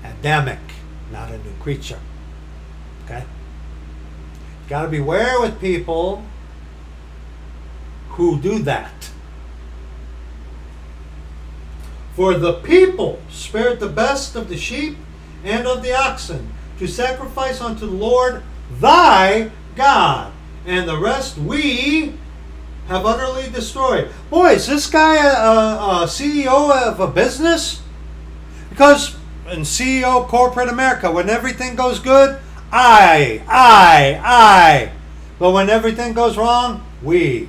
Adamic, not a new creature. Okay? Got to beware with people who do that. For the people spared the best of the sheep and of the oxen to sacrifice unto the Lord thy God, and the rest we have utterly destroyed. Boy, is this guy a CEO of a business? Because in CEO corporate America, when everything goes good, I. But when everything goes wrong, we.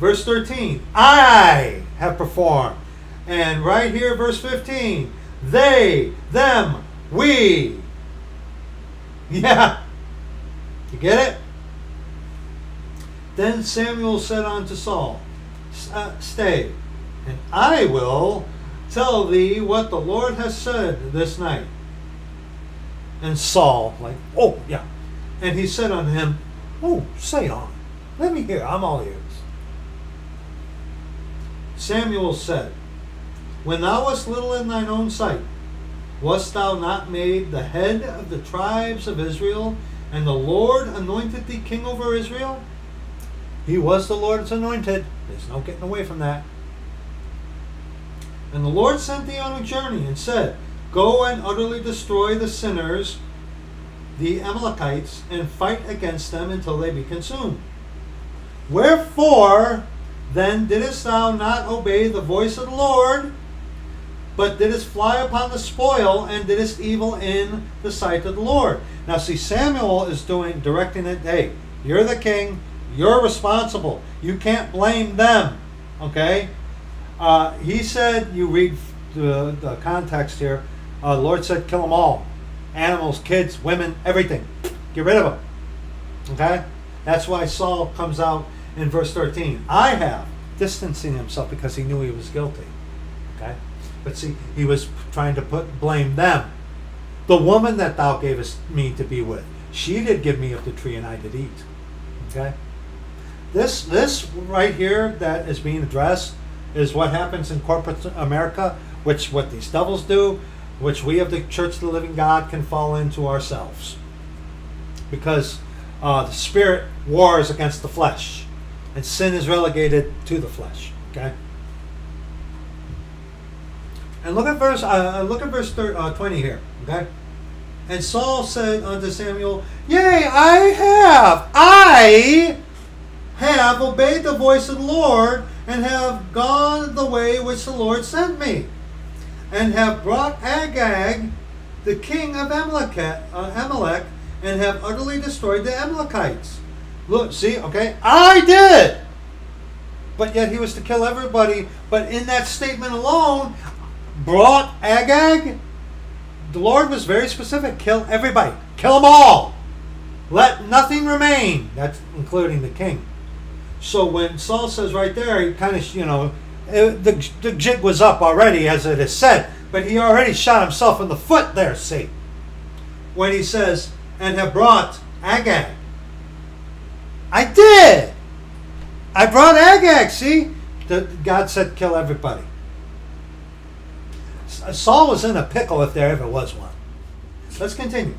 Verse 13, I have performed. And right here, verse 15, they, them, we. Yeah. You get it? Then Samuel said unto Saul, Stay, and I will tell thee what the Lord has said this night. And Saul, like, oh, yeah. And he said unto him, oh, say on. Let me hear. I'm all ears. Samuel said, when thou wast little in thine own sight, wast thou not made the head of the tribes of Israel, and the Lord anointed thee king over Israel? He was the Lord's anointed. There's no getting away from that. And the Lord sent thee on a journey and said, go and utterly destroy the sinners, the Amalekites, and fight against them until they be consumed. Wherefore then didst thou not obey the voice of the Lord, but didst fly upon the spoil, and didst evil in the sight of the Lord? Now see, Samuel is directing it. Hey, you're the king. You're responsible. You can't blame them. Okay? He said, you read the context here, the Lord said kill them all. Animals, kids, women, everything. Get rid of them. Okay? That's why Saul comes out in verse 13. I have, distancing himself because he knew he was guilty. Okay? But see, he was trying to blame them. The woman that thou gavest me to be with, she did give me of the tree and I did eat. Okay? This right here that is being addressed is what happens in corporate America, which what these devils do, which we of the Church of the Living God can fall into ourselves. Because the spirit wars against the flesh, and sin is relegated to the flesh. Okay. And look at verse 20 here. Okay. And Saul said unto Samuel, yea, I have obeyed the voice of the Lord, and have gone the way which the Lord sent me, and have brought Agag, the king of Amalek, and have utterly destroyed the Amalekites. Look, see, okay, I did! But yet he was to kill everybody, but in that statement alone, brought Agag, the Lord was very specific, kill everybody, kill them all, let nothing remain, that's including the king. So when Saul says right there, he kind of, you know, the jig was up already, as it is said, but he already shot himself in the foot there, see? When he says, and have brought Agag. I did! I brought Agag, see? God said kill everybody. Saul was in a pickle if there ever was one. Let's continue.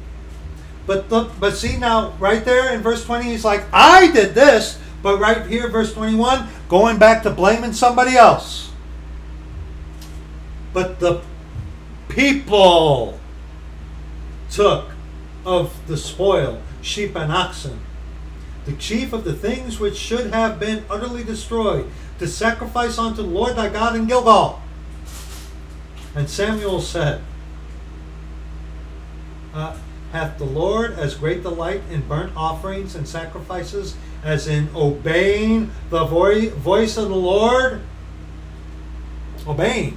But see now, right there in verse 20, he's like, I did this. But right here, verse 21, going back to blaming somebody else. But the people took of the spoil, sheep and oxen, the chief of the things which should have been utterly destroyed, to sacrifice unto the Lord thy God in Gilgal. And Samuel said, hath the Lord as great delight in burnt offerings and sacrifices as in obeying the voice of the Lord? Obeying.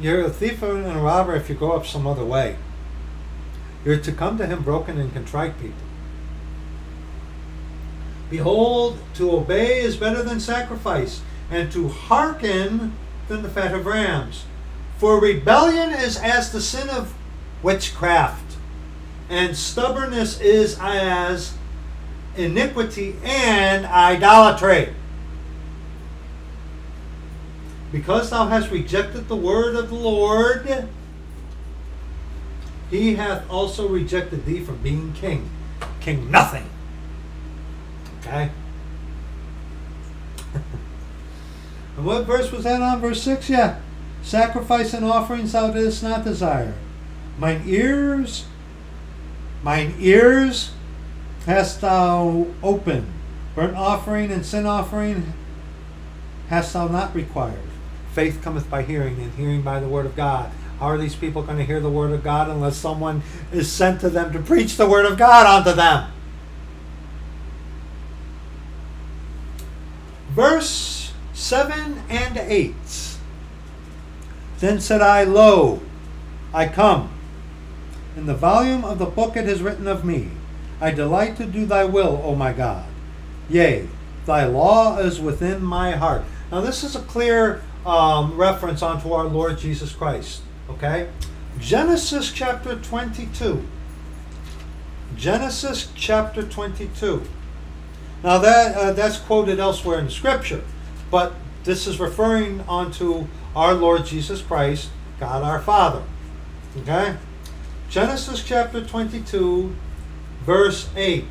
You're a thief and a robber if you go up some other way. You're to come to him broken and contrite people. Behold, to obey is better than sacrifice, and to hearken than the fat of rams. For rebellion is as the sin of witchcraft, and stubbornness is as iniquity and idolatry. Because thou hast rejected the word of the Lord, he hath also rejected thee from being king. King nothing. Okay? And what verse was that on? Verse 6? Yeah. Sacrifice and offerings thou didst not desire. Mine ears hast thou opened. Burnt offering and sin offering hast thou not required. Faith cometh by hearing, and hearing by the word of God. How are these people going to hear the word of God unless someone is sent to them to preach the word of God unto them? Verse 7 and 8. Then said I, Lo, I come. In the volume of the book it is written of me, I delight to do thy will, O my God. Yea, thy law is within my heart. Now this is a clear reference unto our Lord Jesus Christ. Okay? Genesis chapter 22. Genesis chapter 22. Now that's quoted elsewhere in Scripture, but this is referring unto our Lord Jesus Christ, God our Father. Okay? Genesis chapter 22, verse 8.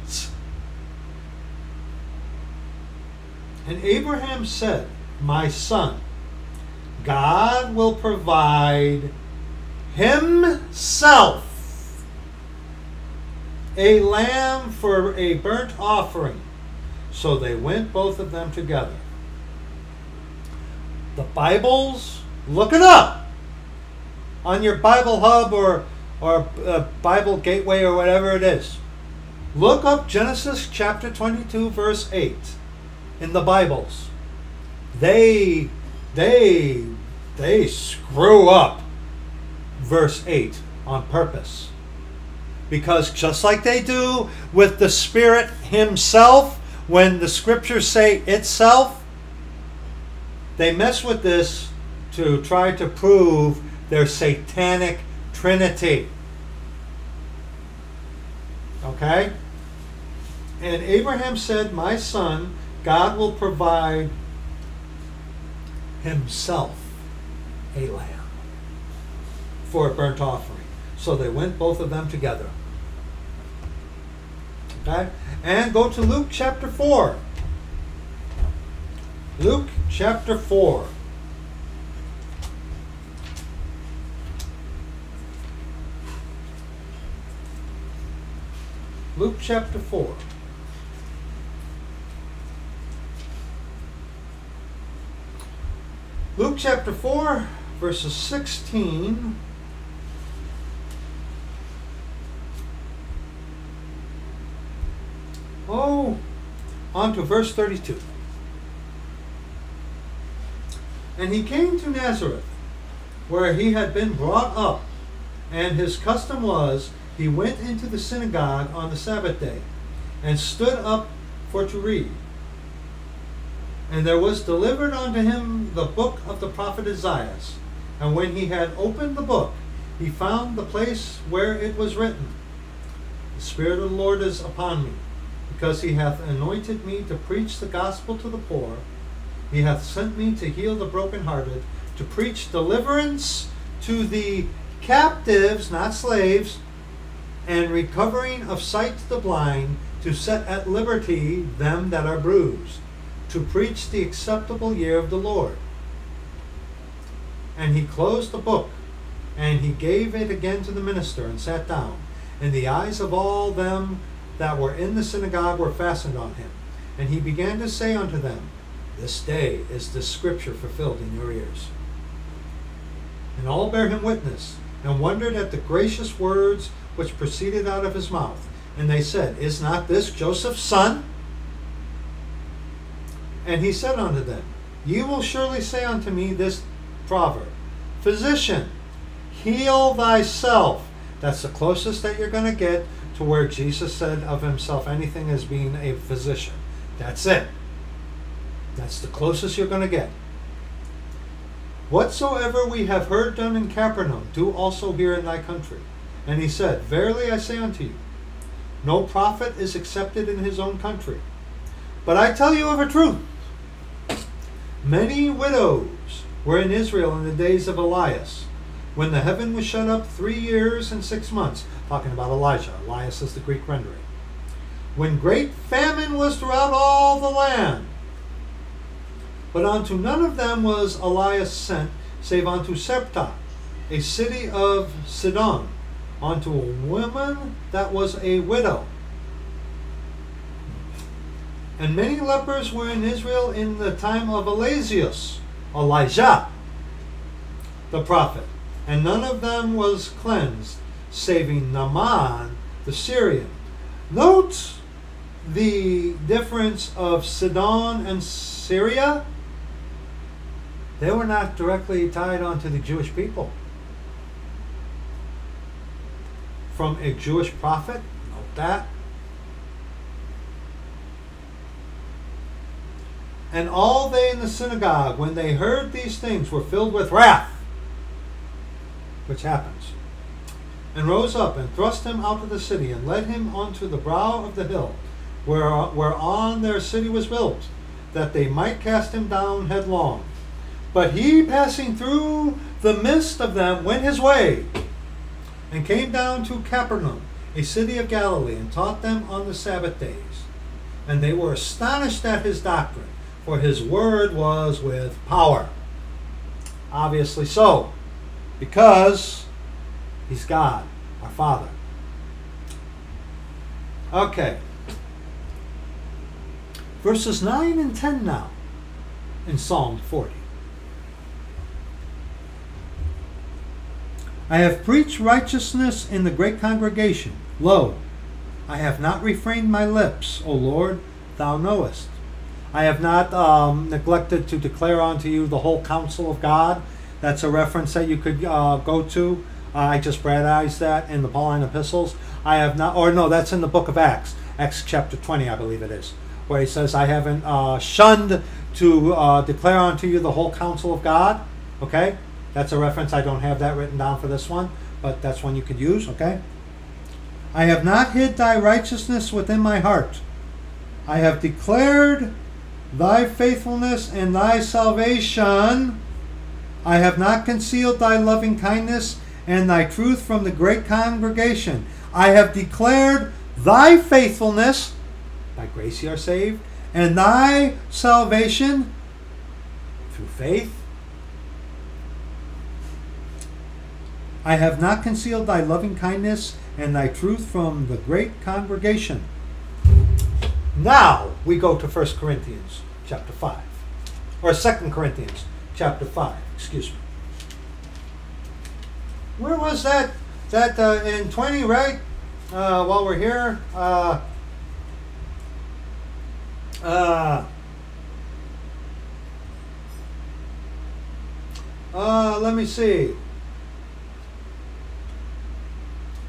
And Abraham said, My son, God will provide himself a lamb for a burnt offering. So they went, both of them, together. The Bibles, look it up on your Bible Hub or Bible Gateway or whatever it is. Look up Genesis chapter 22, verse 8 in the Bibles. They screw up verse 8 on purpose. Because just like they do with the Spirit himself, when the scriptures say itself, they mess with this to try to prove their satanic trinity. Okay? And Abraham said, My son, God will provide himself a lamb for a burnt offering. So they went, both of them, together. Okay? And go to Luke chapter 4. Luke chapter 4. Luke chapter 4. Luke chapter 4, verses 16 on to verse 32. And he came to Nazareth, where he had been brought up, and his custom was, he went into the synagogue on the Sabbath day, and stood up for to read. And there was delivered unto him the book of the prophet Isaiah. And when he had opened the book, he found the place where it was written, The Spirit of the Lord is upon me, because he hath anointed me to preach the gospel to the poor. He hath sent me to heal the brokenhearted, to preach deliverance to the captives, not slaves, and recovering of sight to the blind, to set at liberty them that are bruised, to preach the acceptable year of the Lord. And he closed the book, and he gave it again to the minister, and sat down. And the eyes of all them that were in the synagogue were fastened on him. And he began to say unto them, This day is the scripture fulfilled in your ears. And all bare him witness, and wondered at the gracious words which proceeded out of his mouth. And they said, Is not this Joseph's son? And he said unto them, Ye will surely say unto me this proverb, Physician, heal thyself. That's the closest that you're going to get to where Jesus said of himself anything as being a physician. That's it. That's the closest you're going to get. Whatsoever we have heard done in Capernaum, do also here in thy country. And he said, Verily I say unto you, no prophet is accepted in his own country. But I tell you of a truth, many widows were in Israel in the days of Elias, when the heaven was shut up 3 years and 6 months. Talking about Elijah. Elias is the Greek rendering. when great famine was throughout all the land. But unto none of them was Elias sent, save unto Sarepta, a city of Sidon, unto a woman that was a widow. And many lepers were in Israel in the time of Elijah, the prophet, and none of them was cleansed, saving Naaman the Syrian. Note the difference of Sidon and Syria. They were not directly tied onto the Jewish people. From a Jewish prophet, note that. And all they in the synagogue, when they heard these things, were filled with wrath, which happens, and rose up and thrust him out of the city, and led him onto the brow of the hill whereon their city was built, that they might cast him down headlong. But he, passing through the midst of them, went his way, and came down to Capernaum, a city of Galilee, and taught them on the Sabbath days. And they were astonished at his doctrine, for his word was with power. Obviously so, because he's God, our Father. Okay. Verses 9 and 10 now in Psalm 40. I have preached righteousness in the great congregation. Lo, I have not refrained my lips, O Lord, thou knowest. I have not neglected to declare unto you the whole counsel of God. That's a reference that you could go to. I just baptized that in the Pauline epistles. I have not, or no, that's in the book of Acts. Acts chapter 20, I believe it is, where he says, I haven't shunned to declare unto you the whole counsel of God. Okay? That's a reference. I don't have that written down for this one, but that's one you could use. Okay? I have not hid thy righteousness within my heart. I have declared thy faithfulness and thy salvation. I have not concealed thy loving kindness and thy truth from the great congregation. I have declared thy faithfulness, by grace ye are saved, and thy salvation through faith. I have not concealed thy loving kindness and thy truth from the great congregation. Now we go to 1 Corinthians chapter 5, or 2 Corinthians chapter 5, excuse me. Where was that? That in 20, right? While we're here. Let me see.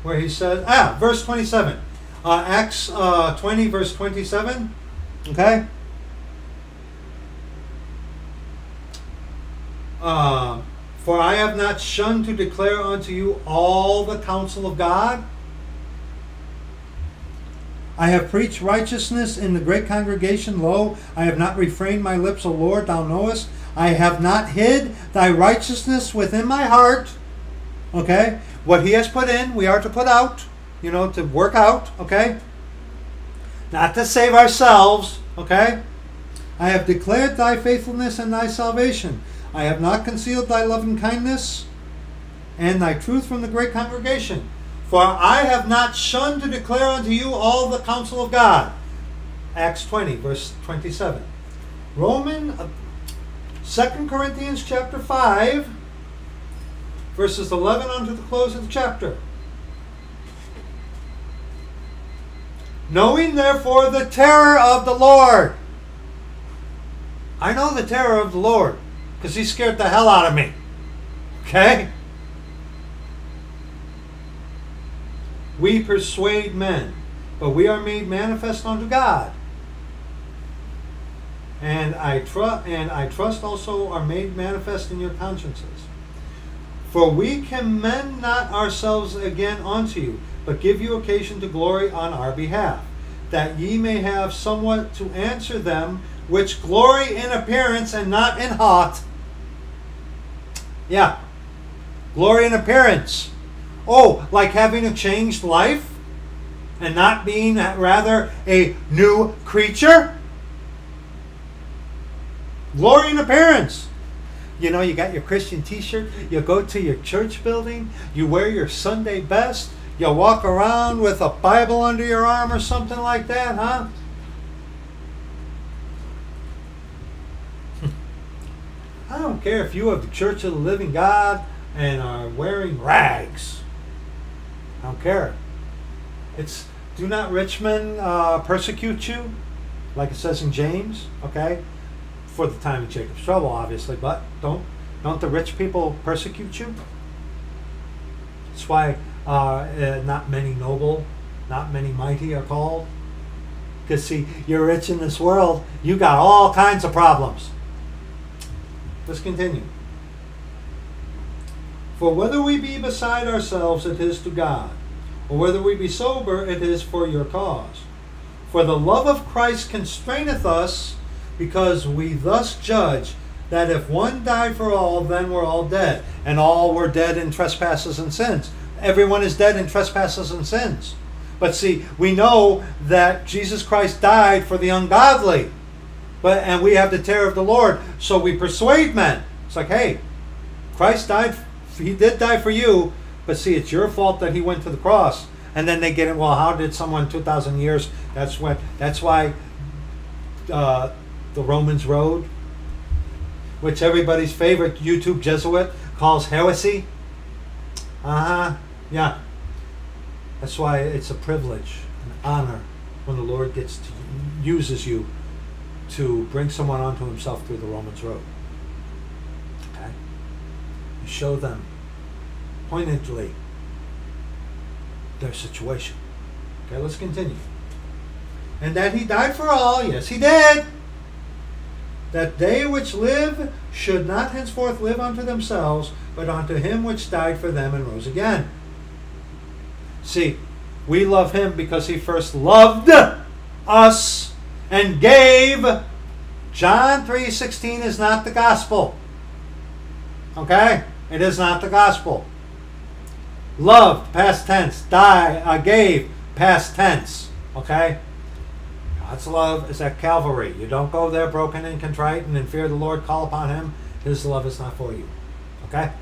Where he says, verse 27. Acts 20, verse 27. Okay? For I have not shunned to declare unto you all the counsel of God. I have preached righteousness in the great congregation. Lo, I have not refrained my lips, O Lord, thou knowest. I have not hid thy righteousness within my heart. Okay? What he has put in, we are to put out, you know, to work out, okay? Not to save ourselves, okay? I have declared thy faithfulness and thy salvation. I have not concealed thy loving kindness and thy truth from the great congregation. For I have not shunned to declare unto you all the counsel of God. Acts 20, verse 27. 2 Corinthians chapter 5, verses 11 unto the close of the chapter. Knowing therefore the terror of the Lord. I know the terror of the Lord, because he scared the hell out of me. Okay? We persuade men, but we are made manifest unto God. And I trust also are made manifest in your consciences. For we commend not ourselves again unto you, but give you occasion to glory on our behalf, that ye may have somewhat to answer them which glory in appearance and not in heart. Yeah. Glory in appearance. Oh, like having a changed life? and not being rather a new creature? Glory in appearance. You know, you got your Christian t-shirt, you go to your church building, you wear your Sunday best, you walk around with a Bible under your arm or something like that, huh? I don't care if you are the Church of the Living God and are wearing rags. I don't care. It's do not Richmond persecute you, like it says in James, okay? For the time of Jacob's trouble, obviously, but don't the rich people persecute you? That's why not many noble, not many mighty are called. Because see, you're rich in this world, you got all kinds of problems. Let's continue. For whether we be beside ourselves, it is to God, or whether we be sober, it is for your cause. For the love of Christ constraineth us, because we thus judge that if one died for all, then we're all dead. And all were dead in trespasses and sins. Everyone is dead in trespasses and sins. But see, we know that Jesus Christ died for the ungodly. But, and we have the terror of the Lord, so we persuade men. It's like, hey, Christ died, he did die for you, but see, it's your fault that he went to the cross. And then they get it, well, how did someone 2,000 years, that's why the Romans Road, which everybody's favorite YouTube Jesuit calls heresy. Yeah. That's why it's a privilege, an honor, when the Lord gets to, uses you to bring someone onto himself through the Romans Road. Okay? You show them pointedly their situation. Okay, let's continue. And that he died for all, yes he did, that they which live should not henceforth live unto themselves, but unto him which died for them and rose again. See, we love him because he first loved us and gave. John 3:16 is not the gospel. Okay? It is not the gospel. Loved, past tense. Gave, past tense. Okay? God's love is at Calvary. You don't go there broken and contrite and in fear of the Lord call upon him. His love is not for you. Okay?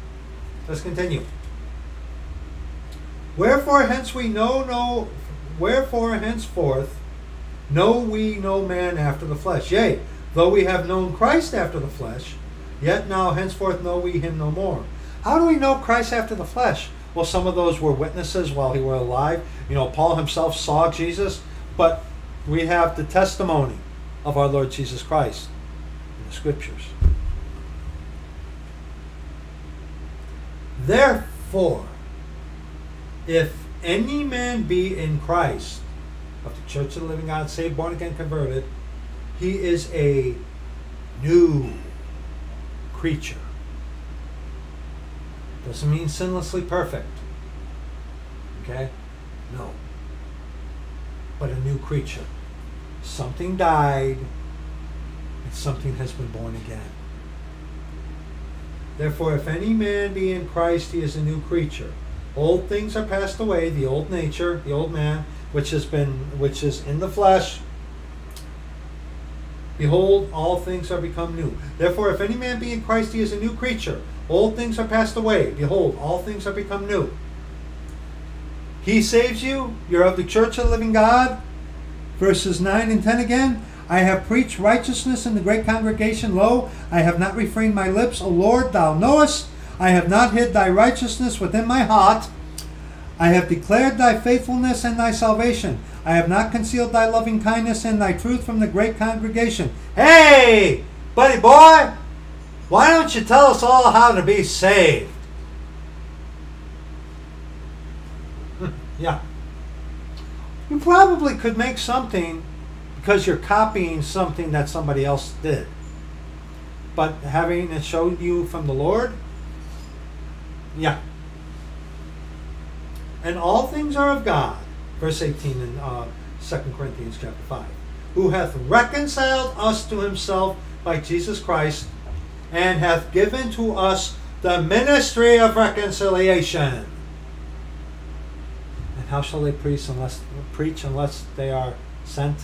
Let's continue. Wherefore hence we know no... Wherefore henceforth know we no man after the flesh. Yea, though we have known Christ after the flesh, yet now henceforth know we him no more. How do we know Christ after the flesh? Well, some of those were witnesses while he were alive. You know, Paul himself saw Jesus, but we have the testimony of our Lord Jesus Christ in the Scriptures. Therefore, if any man be in Christ, of the Church of the Living God, saved, born again, converted, he is a new creature. Doesn't mean sinlessly perfect. Okay? No. But a new creature. Something died, and something has been born again. Therefore, if any man be in Christ, he is a new creature. Old things are passed away, the old nature, the old man, which is in the flesh. Behold, all things are become new. Therefore, if any man be in Christ, he is a new creature. Old things are passed away. Behold, all things are become new. He saves you. You're of the Church of the Living God. Verses 9 and 10 again. I have preached righteousness in the great congregation. Lo, I have not refrained my lips. O Lord, thou knowest. I have not hid thy righteousness within my heart. I have declared thy faithfulness and thy salvation. I have not concealed thy loving kindness and thy truth from the great congregation. Hey, buddy boy, why don't you tell us all how to be saved? Yeah. You probably could make something because you're copying something that somebody else did. But having it showed you from the Lord? Yeah. And all things are of God, verse 18 in 2 Corinthians chapter 5, who hath reconciled us to himself by Jesus Christ, and hath given to us the ministry of reconciliation, and How shall they preach unless they are sent?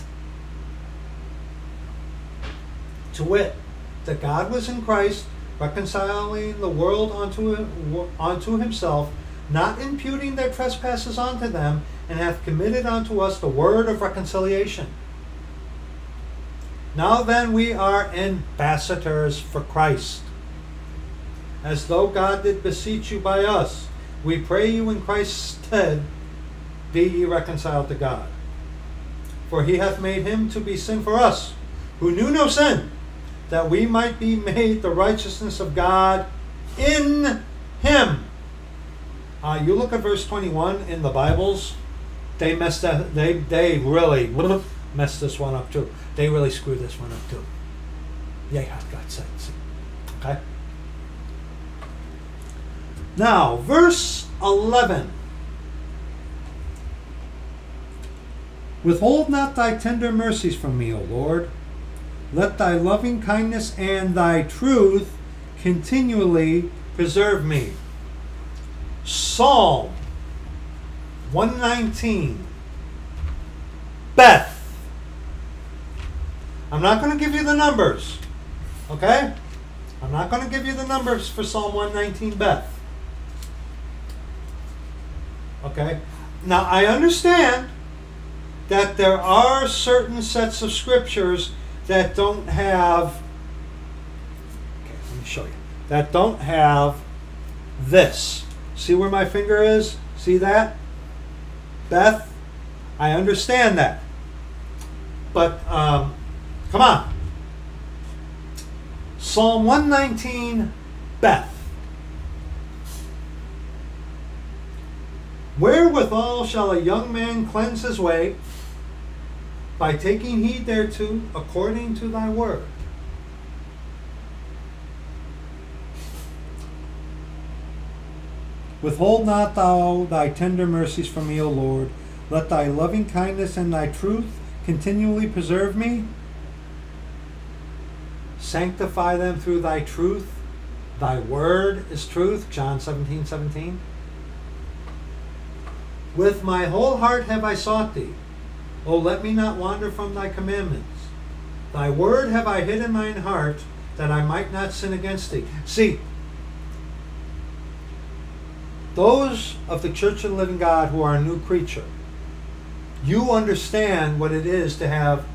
To wit, that God was in Christ, reconciling the world unto himself, not imputing their trespasses unto them, and hath committed unto us the word of reconciliation. Now then, we are ambassadors for Christ, as though God did beseech you by us. We pray you in Christ's stead, be ye reconciled to God. For he hath made him to be sin for us, who knew no sin, that we might be made the righteousness of God in him. You look at verse 21 in the Bibles, they messed that, they really messed this one up too. They really screwed this one up too. Yea, hath God said. Okay? Now, verse 11. Withhold not thy tender mercies from me, O Lord. Let thy loving kindness and thy truth continually preserve me. Psalm 119. Beth. I'm not going to give you the numbers. Okay? I'm not going to give you the numbers for Psalm 119 Beth. Okay? Now, I understand that there are certain sets of scriptures that don't have, okay, let me show you, that don't have this. See where my finger is? See that? Beth, I understand that. But, come on. Psalm 119, Beth. Wherewithal shall a young man cleanse his way? By taking heed thereto, according to thy word. Withhold not thou thy tender mercies from me, O Lord. Let thy loving kindness and thy truth continually preserve me. Sanctify them through thy truth. Thy word is truth. John 17:17. With my whole heart have I sought thee. O let me not wander from thy commandments. Thy word have I hid in mine heart, that I might not sin against thee. See, those of the Church of the Living God who are a new creature, you understand what it is to have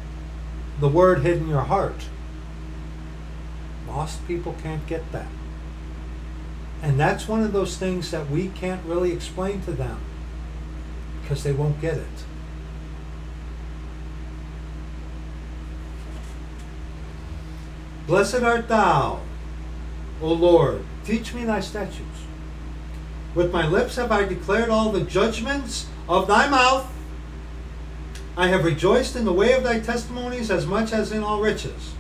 the word hid in your heart. Lost people can't get that. And that's one of those things that we can't really explain to them, because they won't get it. Blessed art thou, O Lord, teach me thy statutes. With my lips have I declared all the judgments of thy mouth. I have rejoiced in the way of thy testimonies as much as in all riches.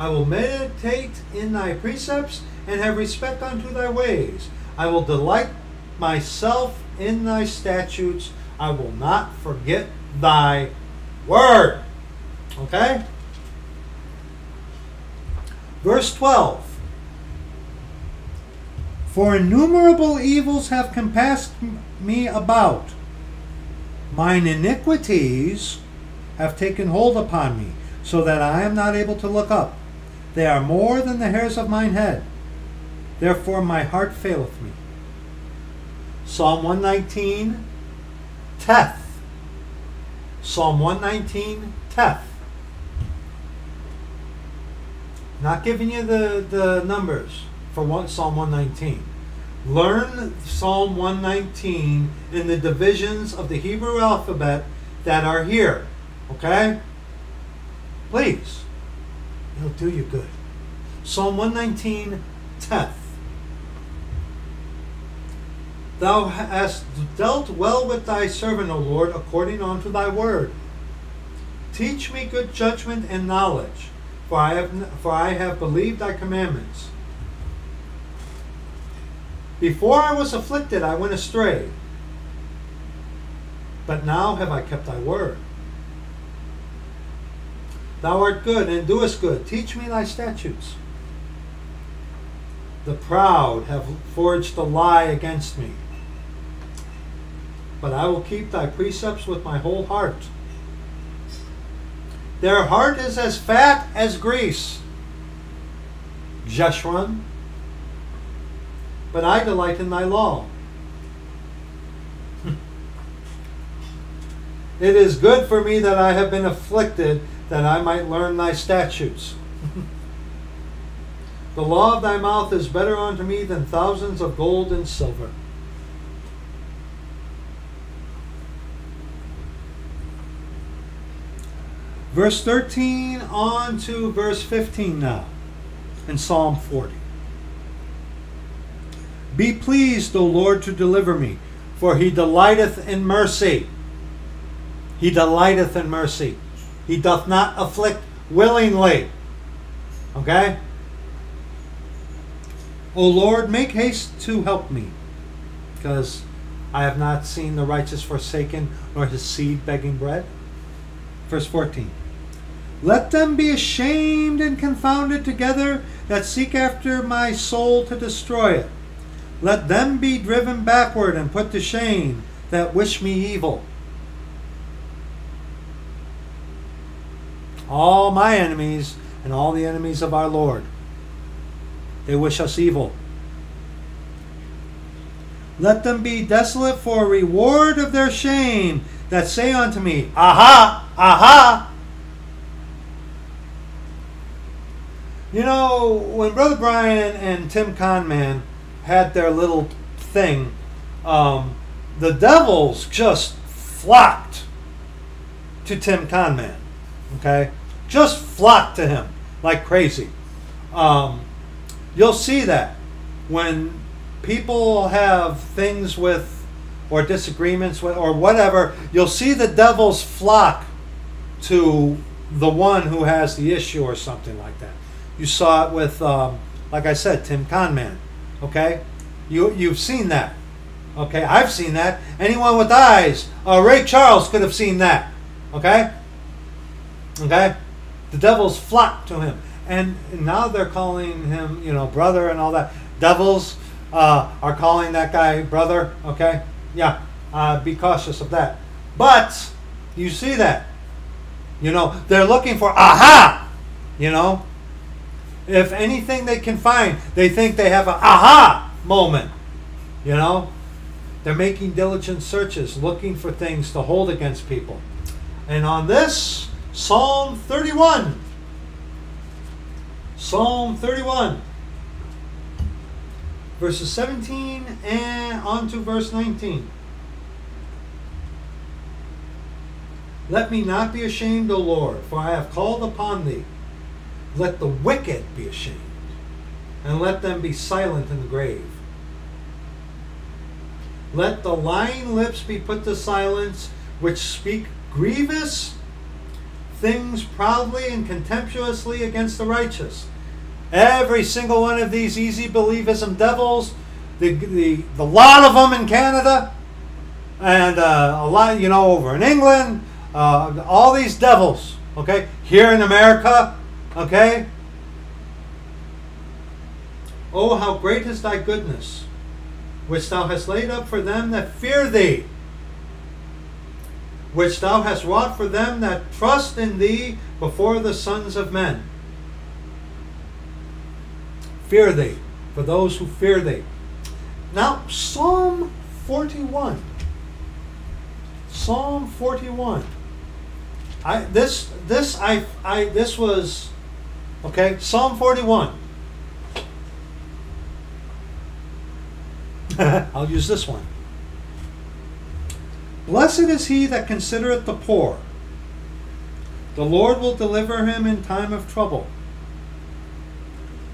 I will meditate in thy precepts and have respect unto thy ways. I will delight myself in thy statutes. I will not forget thy word. Okay? Verse 12. For innumerable evils have compassed me about. Mine iniquities have taken hold upon me, so that I am not able to look up. They are more than the hairs of mine head. Therefore my heart faileth me. Psalm 119, Teth. Psalm 119, Teth. Not giving you the numbers for Psalm 119. Learn Psalm 119 in the divisions of the Hebrew alphabet that are here. Okay? Please. It'll do you good. Psalm 119, Teth. Thou hast dealt well with thy servant, O Lord, according unto thy word. Teach me good judgment and knowledge. For I have believed thy commandments. Before I was afflicted, I went astray. But now have I kept thy word. Thou art good and doest good. Teach me thy statutes. The proud have forged a lie against me. but I will keep thy precepts with my whole heart. Their heart is as fat as grease, Jeshurun, but I delight in thy law. It is good for me that I have been afflicted, that I might learn thy statutes. The law of thy mouth is better unto me than thousands of gold and silver. Verse 13 on to verse 15 now, in Psalm 40. Be pleased, O Lord, to deliver me, for he delighteth in mercy. He delighteth in mercy. He doth not afflict willingly. Okay? O Lord, make haste to help me, because I have not seen the righteous forsaken, nor his seed begging bread. Verse 14. Let them be ashamed and confounded together that seek after my soul to destroy it. Let them be driven backward and put to shame that wish me evil. All my enemies and all the enemies of our Lord, they wish us evil. Let them be desolate for a reward of their shame, that say unto me, Aha! Aha! You know, when Brother Bryan and Tim Conman had their little thing, the devils just flocked to Tim Conman. Okay? Just flocked to him like crazy. You'll see that when people have things with or disagreements with or whatever, you'll see the devils flock to the one who has the issue or something like that. You saw it with, like I said, Tim Conman. Okay? You've seen that. Okay? I've seen that. Anyone with eyes, Ray Charles could have seen that. Okay? Okay? The devils flock to him. And now they're calling him, you know, brother and all that. Devils are calling that guy brother, okay? Yeah, be cautious of that. But you see that. You know, they're looking for, aha! You know? If anything they can find, they think they have an aha moment. You know? They're making diligent searches, looking for things to hold against people. And on this, Psalm 31. Psalm 31, verses 17 and on to verse 19. Let me not be ashamed, O Lord, for I have called upon thee. Let the wicked be ashamed, and let them be silent in the grave. Let the lying lips be put to silence, which speak grievous things proudly and contemptuously against the righteous. Every single one of these easy believism devils, the lot of them in Canada, and a lot, you know, over in England, all these devils, okay, here in America, okay. Oh, how great is thy goodness, which thou hast laid up for them that fear thee, which thou hast wrought for them that trust in thee before the sons of men. Fear thee, for those who fear thee. Now, Psalm 41. Psalm 41. This was, okay, Psalm 41. I'll use this one. Blessed is he that considereth the poor. The Lord will deliver him in time of trouble.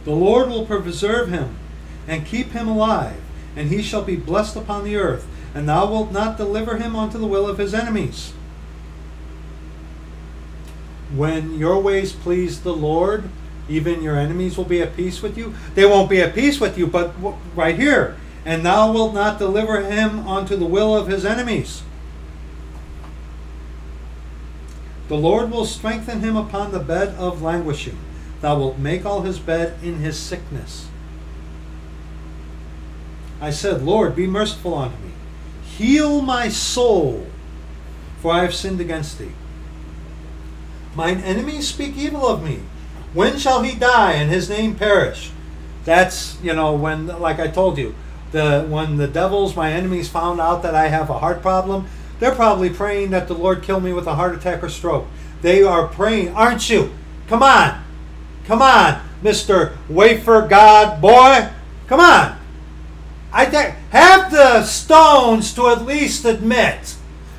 The Lord will preserve him and keep him alive, and he shall be blessed upon the earth, and thou wilt not deliver him unto the will of his enemies. When your ways please the Lord, even your enemies will be at peace with you. They won't be at peace with you, but right here. And thou wilt not deliver him unto the will of his enemies. The Lord will strengthen him upon the bed of languishing. Thou wilt make all his bed in his sickness. I said, Lord, be merciful unto me. Heal my soul, for I have sinned against thee. Mine enemies speak evil of me. When shall he die and his name perish? That's, you know, when, like I told you, when the devils, my enemies, found out that I have a heart problem, they're probably praying that the Lord kill me with a heart attack or stroke. They are praying, aren't you? Come on. Come on, Mr. Wafer God boy. Come on. Have the stones to at least admit.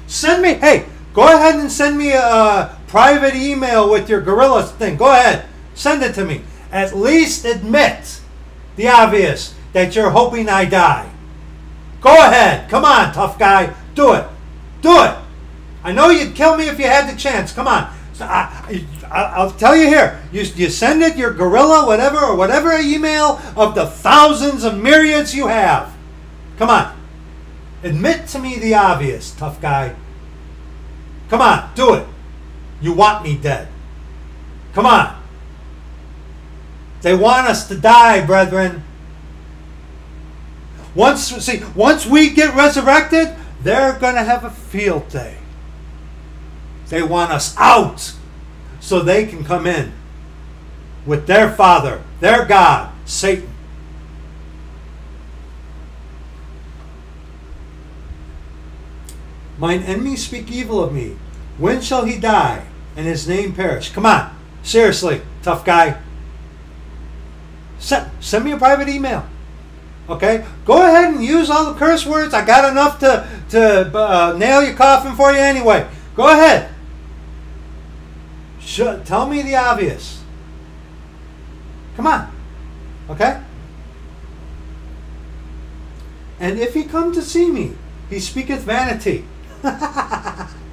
Send me, hey, go ahead and send me a private email with your gorilla thing. Go ahead. Send it to me. At least admit the obvious, that you're hoping I die. Go ahead. Come on, tough guy. Do it. Do it. I know you'd kill me if you had the chance. Come on. So I'll tell you here. You send it, your gorilla, whatever, or whatever email of the thousands and myriads you have. Come on. Admit to me the obvious, tough guy. Come on. Do it. You want me dead. Come on. They want us to die, brethren. Once we get resurrected, they're going to have a field day. They want us out so they can come in with their father, their God, Satan. Mine enemies speak evil of me. When shall he die and his name perish? Come on. Seriously, tough guy. Send me a private email. Okay, go ahead and use all the curse words. I got enough to nail your coffin for you anyway. Go ahead. Tell me the obvious. Come on. Okay? And if he come to see me, he speaketh vanity.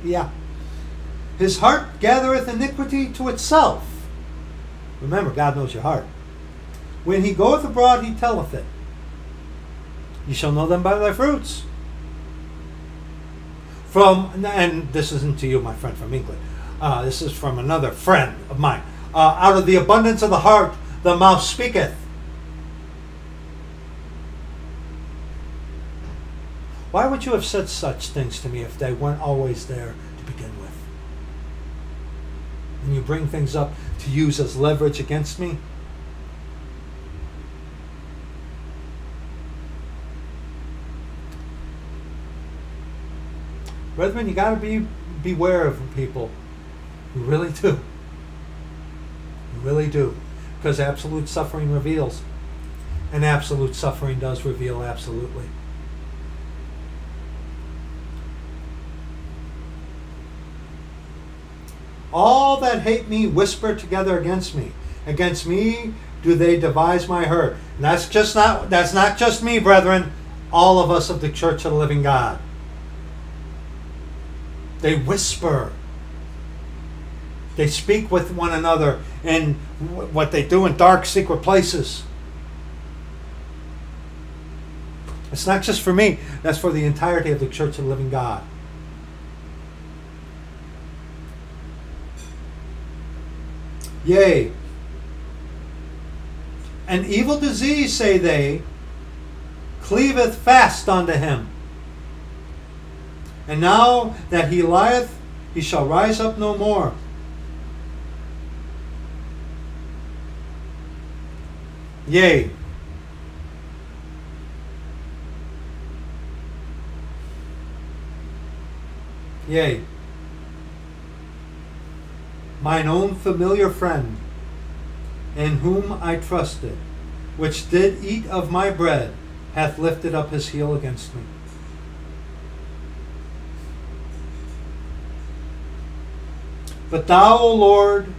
Yeah. His heart gathereth iniquity to itself. Remember, God knows your heart. When he goeth abroad, he telleth it. You shall know them by their fruits. And this isn't to you, my friend from England. This is from another friend of mine. Out of the abundance of the heart, the mouth speaketh. Why would you have said such things to me if they weren't always there to begin with? And you bring things up to use as leverage against me? Brethren, you got to beware of people. You really do. You really do. Because absolute suffering reveals. And absolute suffering does reveal absolutely. All that hate me whisper together against me. Against me do they devise my hurt. And that's not just me, brethren. All of us of the Church of the Living God. They whisper. They speak with one another in what they do in dark, secret places. It's not just for me. That's for the entirety of the Church of the Living God. Yea. An evil disease, say they, cleaveth fast unto him. And now that he lieth, he shall rise up no more. Yea. Yea. Mine own familiar friend, in whom I trusted, which did eat of my bread, hath lifted up his heel against me. But thou, O Lord,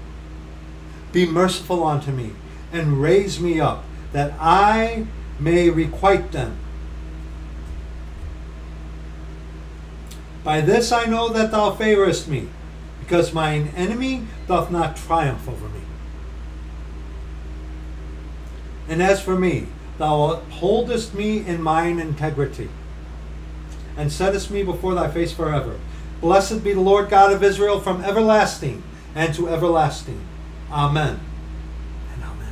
be merciful unto me, and raise me up, that I may requite them. By this I know that thou favorest me, because mine enemy doth not triumph over me. And as for me, thou upholdest me in mine integrity, and settest me before thy face forever. Blessed be the Lord God of Israel from everlasting and to everlasting. Amen and amen.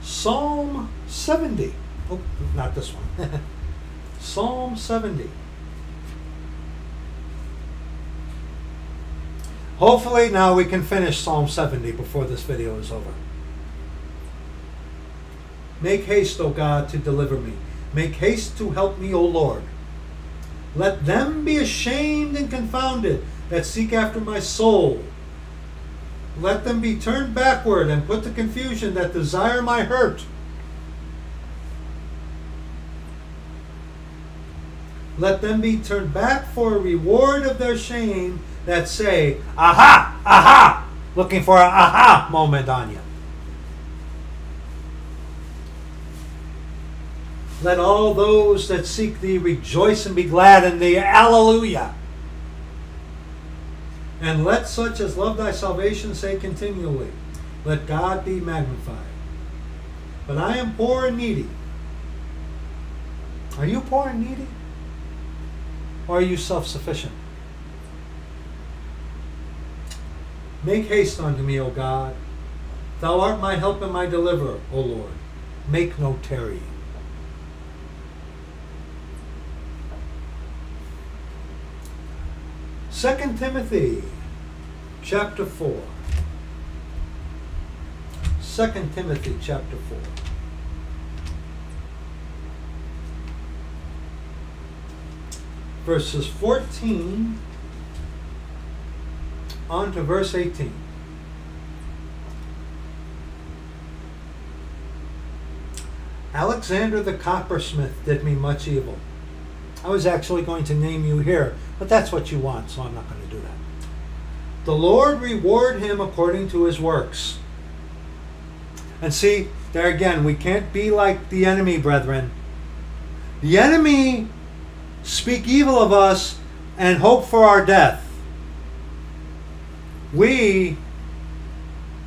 Psalm 70. Oh, not this one. Psalm 70. Hopefully now we can finish Psalm 70 before this video is over. Make haste, O God, to deliver me. Make haste to help me, O Lord. Let them be ashamed and confounded that seek after my soul. Let them be turned backward and put to confusion that desire my hurt. Let them be turned back for a reward of their shame that say, aha, aha, looking for an aha moment on you. Let all those that seek thee rejoice and be glad in thee. Alleluia. And let such as love thy salvation say continually, let God be magnified. But I am poor and needy. Are you poor and needy? Or are you self-sufficient? Make haste unto me, O God. Thou art my help and my deliverer, O Lord. Make no tarrying. Second Timothy chapter 4. 2 Timothy chapter 4. Verses 14 on to verse 18. Alexander the coppersmith did me much evil. I was actually going to name you here, but that's what you want, so I'm not going to do that. The Lord reward him according to his works. And see, there again, we can't be like the enemy, brethren. The enemy speak evil of us and hope for our death. We,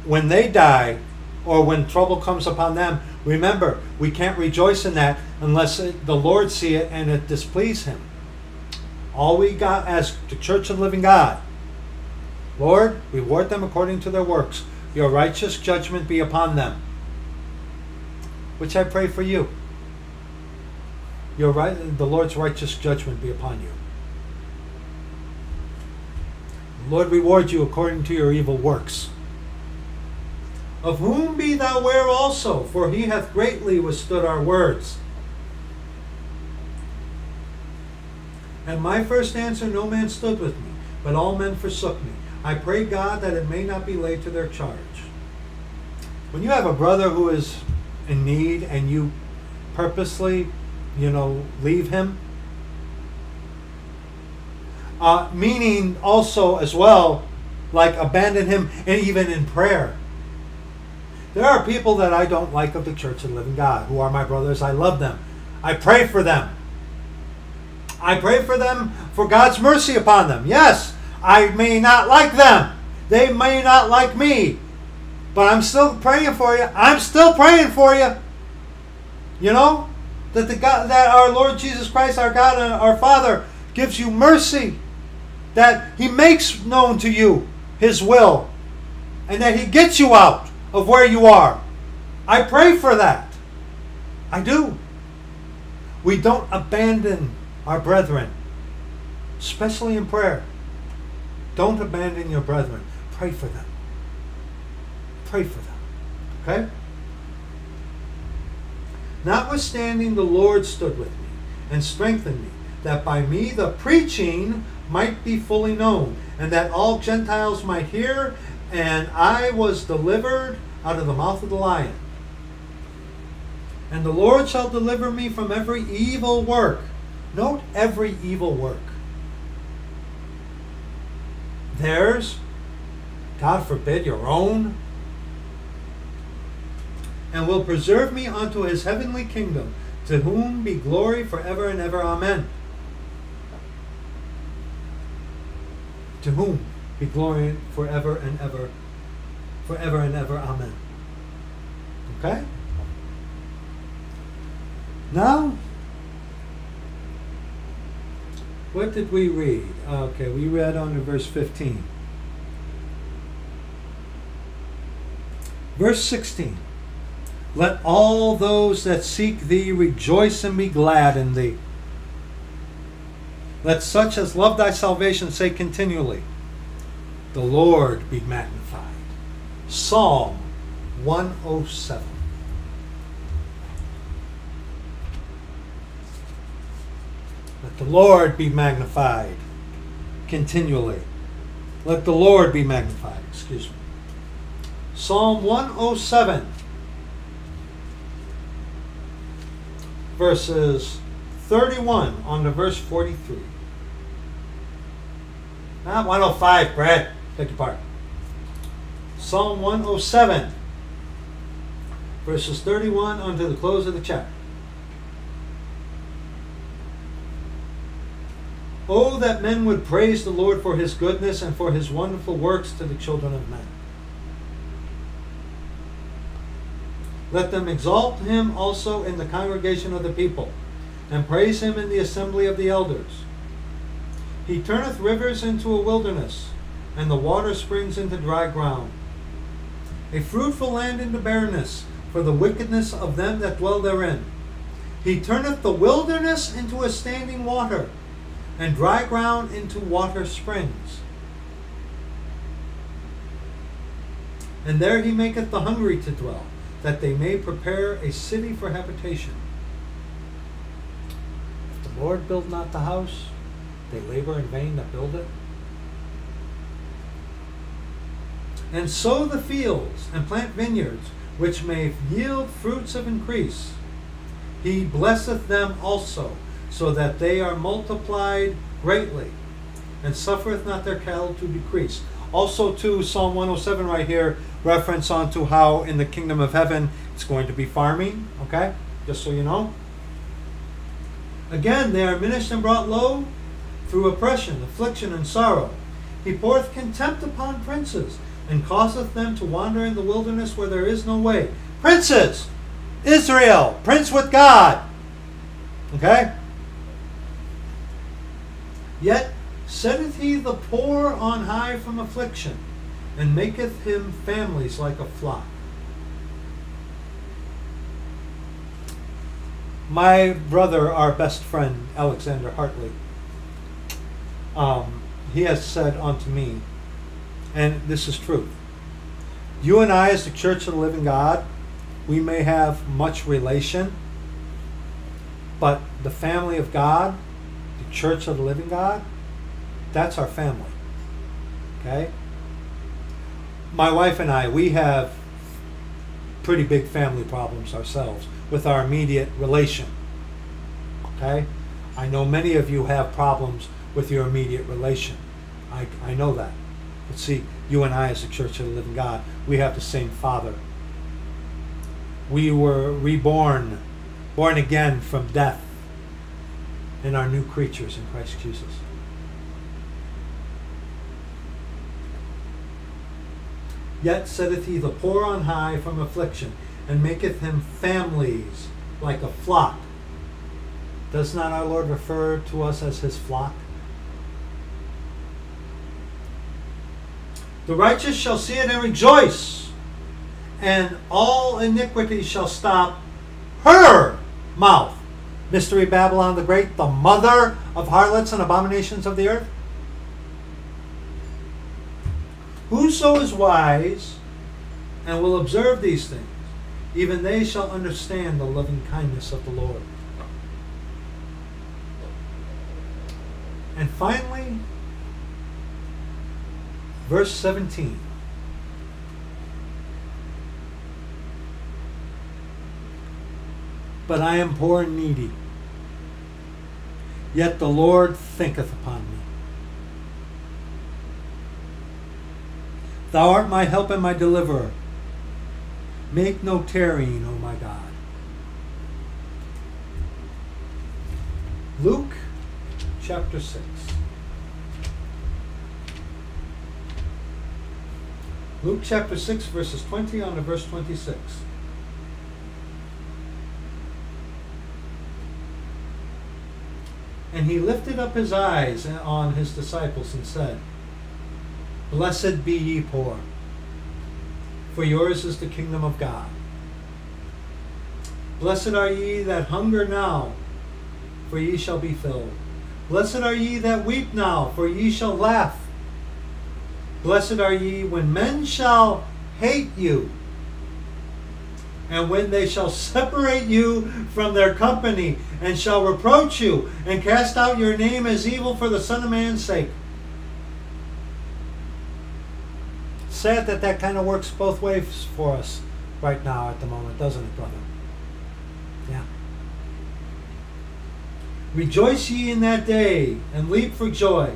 when they die, or when trouble comes upon them, remember, we can't rejoice in that unless the Lord see it and it displease him. All we got as the Church of the Living God, Lord, reward them according to their works. Your righteous judgment be upon them. Which I pray for you. Your right, the Lord's righteous judgment be upon you. The Lord reward you according to your evil works. Of whom be thou ware also, for he hath greatly withstood our words. And my first answer, no man stood with me, but all men forsook me. I pray God that it may not be laid to their charge. When you have a brother who is in need and you purposely, leave him, meaning also as well, like abandon him, and even in prayer. There are people that I don't like of the Church of the Living God, who are my brothers. I love them. I pray for them. I pray for them for God's mercy upon them. Yes, I may not like them. They may not like me. But I'm still praying for you. I'm still praying for you. You know? That the God, that our Lord Jesus Christ, our God and our Father, gives you mercy. That He makes known to you His will. And that He gets you out of where you are. I pray for that. I do. We don't abandon our brethren, especially in prayer. Don't abandon your brethren. Pray for them. Pray for them. Okay? Notwithstanding, the Lord stood with me and strengthened me, that by me the preaching might be fully known, and that all Gentiles might hear, and I was delivered out of the mouth of the lion. And the Lord shall deliver me from every evil work. Note every evil work. Theirs, God forbid, your own. And will preserve me unto his heavenly kingdom, to whom be glory forever and ever. Amen. To whom be glory forever and ever. Forever and ever. Amen. Okay? Now, what did we read? Okay, we read on to verse 15. Verse 16. Let all those that seek thee rejoice and be glad in thee. Let such as love thy salvation say continually, the Lord be magnified. Psalm 107. Let the Lord be magnified continually. Let the Lord be magnified, excuse me. Psalm 107, verses 31 on to verse 43. Not 105, Brad. Take your part. Psalm 107, verses 31 on to the close of the chapter. Oh, that men would praise the Lord for his goodness and for his wonderful works to the children of men. Let them exalt him also in the congregation of the people, and praise him in the assembly of the elders. He turneth rivers into a wilderness, and the water springs into dry ground. A fruitful land into barrenness, for the wickedness of them that dwell therein. He turneth the wilderness into a standing water, and dry ground into water springs. And there he maketh the hungry to dwell, that they may prepare a city for habitation. If the Lord build not the house, they labor in vain that build it. And sow the fields, and plant vineyards, which may yield fruits of increase. He blesseth them also, so that they are multiplied greatly, and suffereth not their cattle to decrease. Also, too, Psalm 107 right here, reference onto how in the kingdom of heaven it's going to be farming, okay? Just so you know. Again, they are diminished and brought low through oppression, affliction, and sorrow. He poureth contempt upon princes, and causeth them to wander in the wilderness where there is no way. Princes! Israel! Prince with God! Okay? Yet setteth he the poor on high from affliction, and maketh him families like a flock. My brother, our best friend, Alexander Hartley, he has said unto me, and this is true, you and I as the Church of the Living God, we may have much relation, but the family of God, the Church of the Living God, that's our family. Okay? My wife and I, we have pretty big family problems ourselves with our immediate relation. Okay? I know many of you have problems with your immediate relation. I know that. But see, you and I as the Church of the Living God, we have the same Father. We were reborn, born again from death, and are new creatures in Christ Jesus. Yet setteth he the poor on high from affliction, and maketh him families like a flock. Does not our Lord refer to us as his flock? The righteous shall see it and rejoice, and all iniquity shall stop her mouth. Mystery Babylon the Great, the mother of harlots and abominations of the earth. Whoso is wise and will observe these things, even they shall understand the loving kindness of the Lord. And finally, verse 17. But I am poor and needy, yet the Lord thinketh upon me. Thou art my help and my deliverer. Make no tarrying, O my God. Luke chapter 6. Luke chapter 6, verses 20 on to verse 26. And he lifted up his eyes on his disciples and said, Blessed be ye poor, for yours is the kingdom of God. Blessed are ye that hunger now, for ye shall be filled. Blessed are ye that weep now, for ye shall laugh. Blessed are ye when men shall hate you, and when they shall separate you from their company, and shall reproach you, and cast out your name as evil for the Son of Man's sake. Sad that that kind of works both ways for us right now at the moment, doesn't it, brother? Yeah. Rejoice ye in that day, and leap for joy.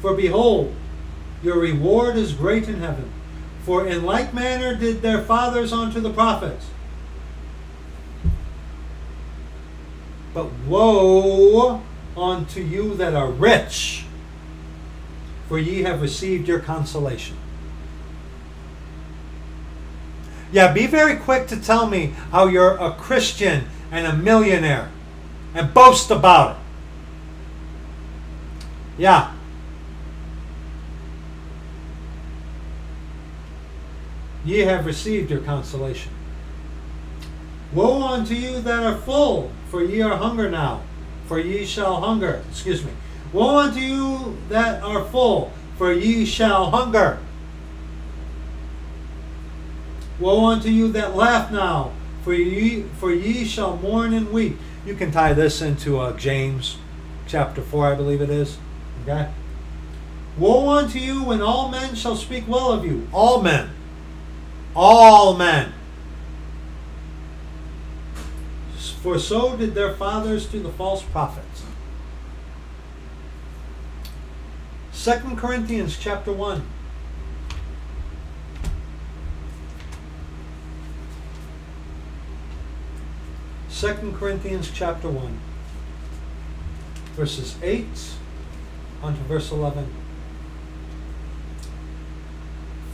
For behold, your reward is great in heaven. For in like manner did their fathers unto the prophets. But woe unto you that are rich, for ye have received your consolation. Yeah, be very quick to tell me how you're a Christian and a millionaire and boast about it. Yeah. Ye have received your consolation. Woe unto you that are full, for ye are hunger now, for ye shall hunger. Excuse me. Woe unto you that are full, for ye shall hunger. Woe unto you that laugh now, for ye shall mourn and weep. You can tie this into James chapter 4, I believe it is. Okay? Woe unto you when all men shall speak well of you. All men. All men. For so did their fathers to the false prophets. 2 Corinthians chapter 1. Verses 8 unto verse 11.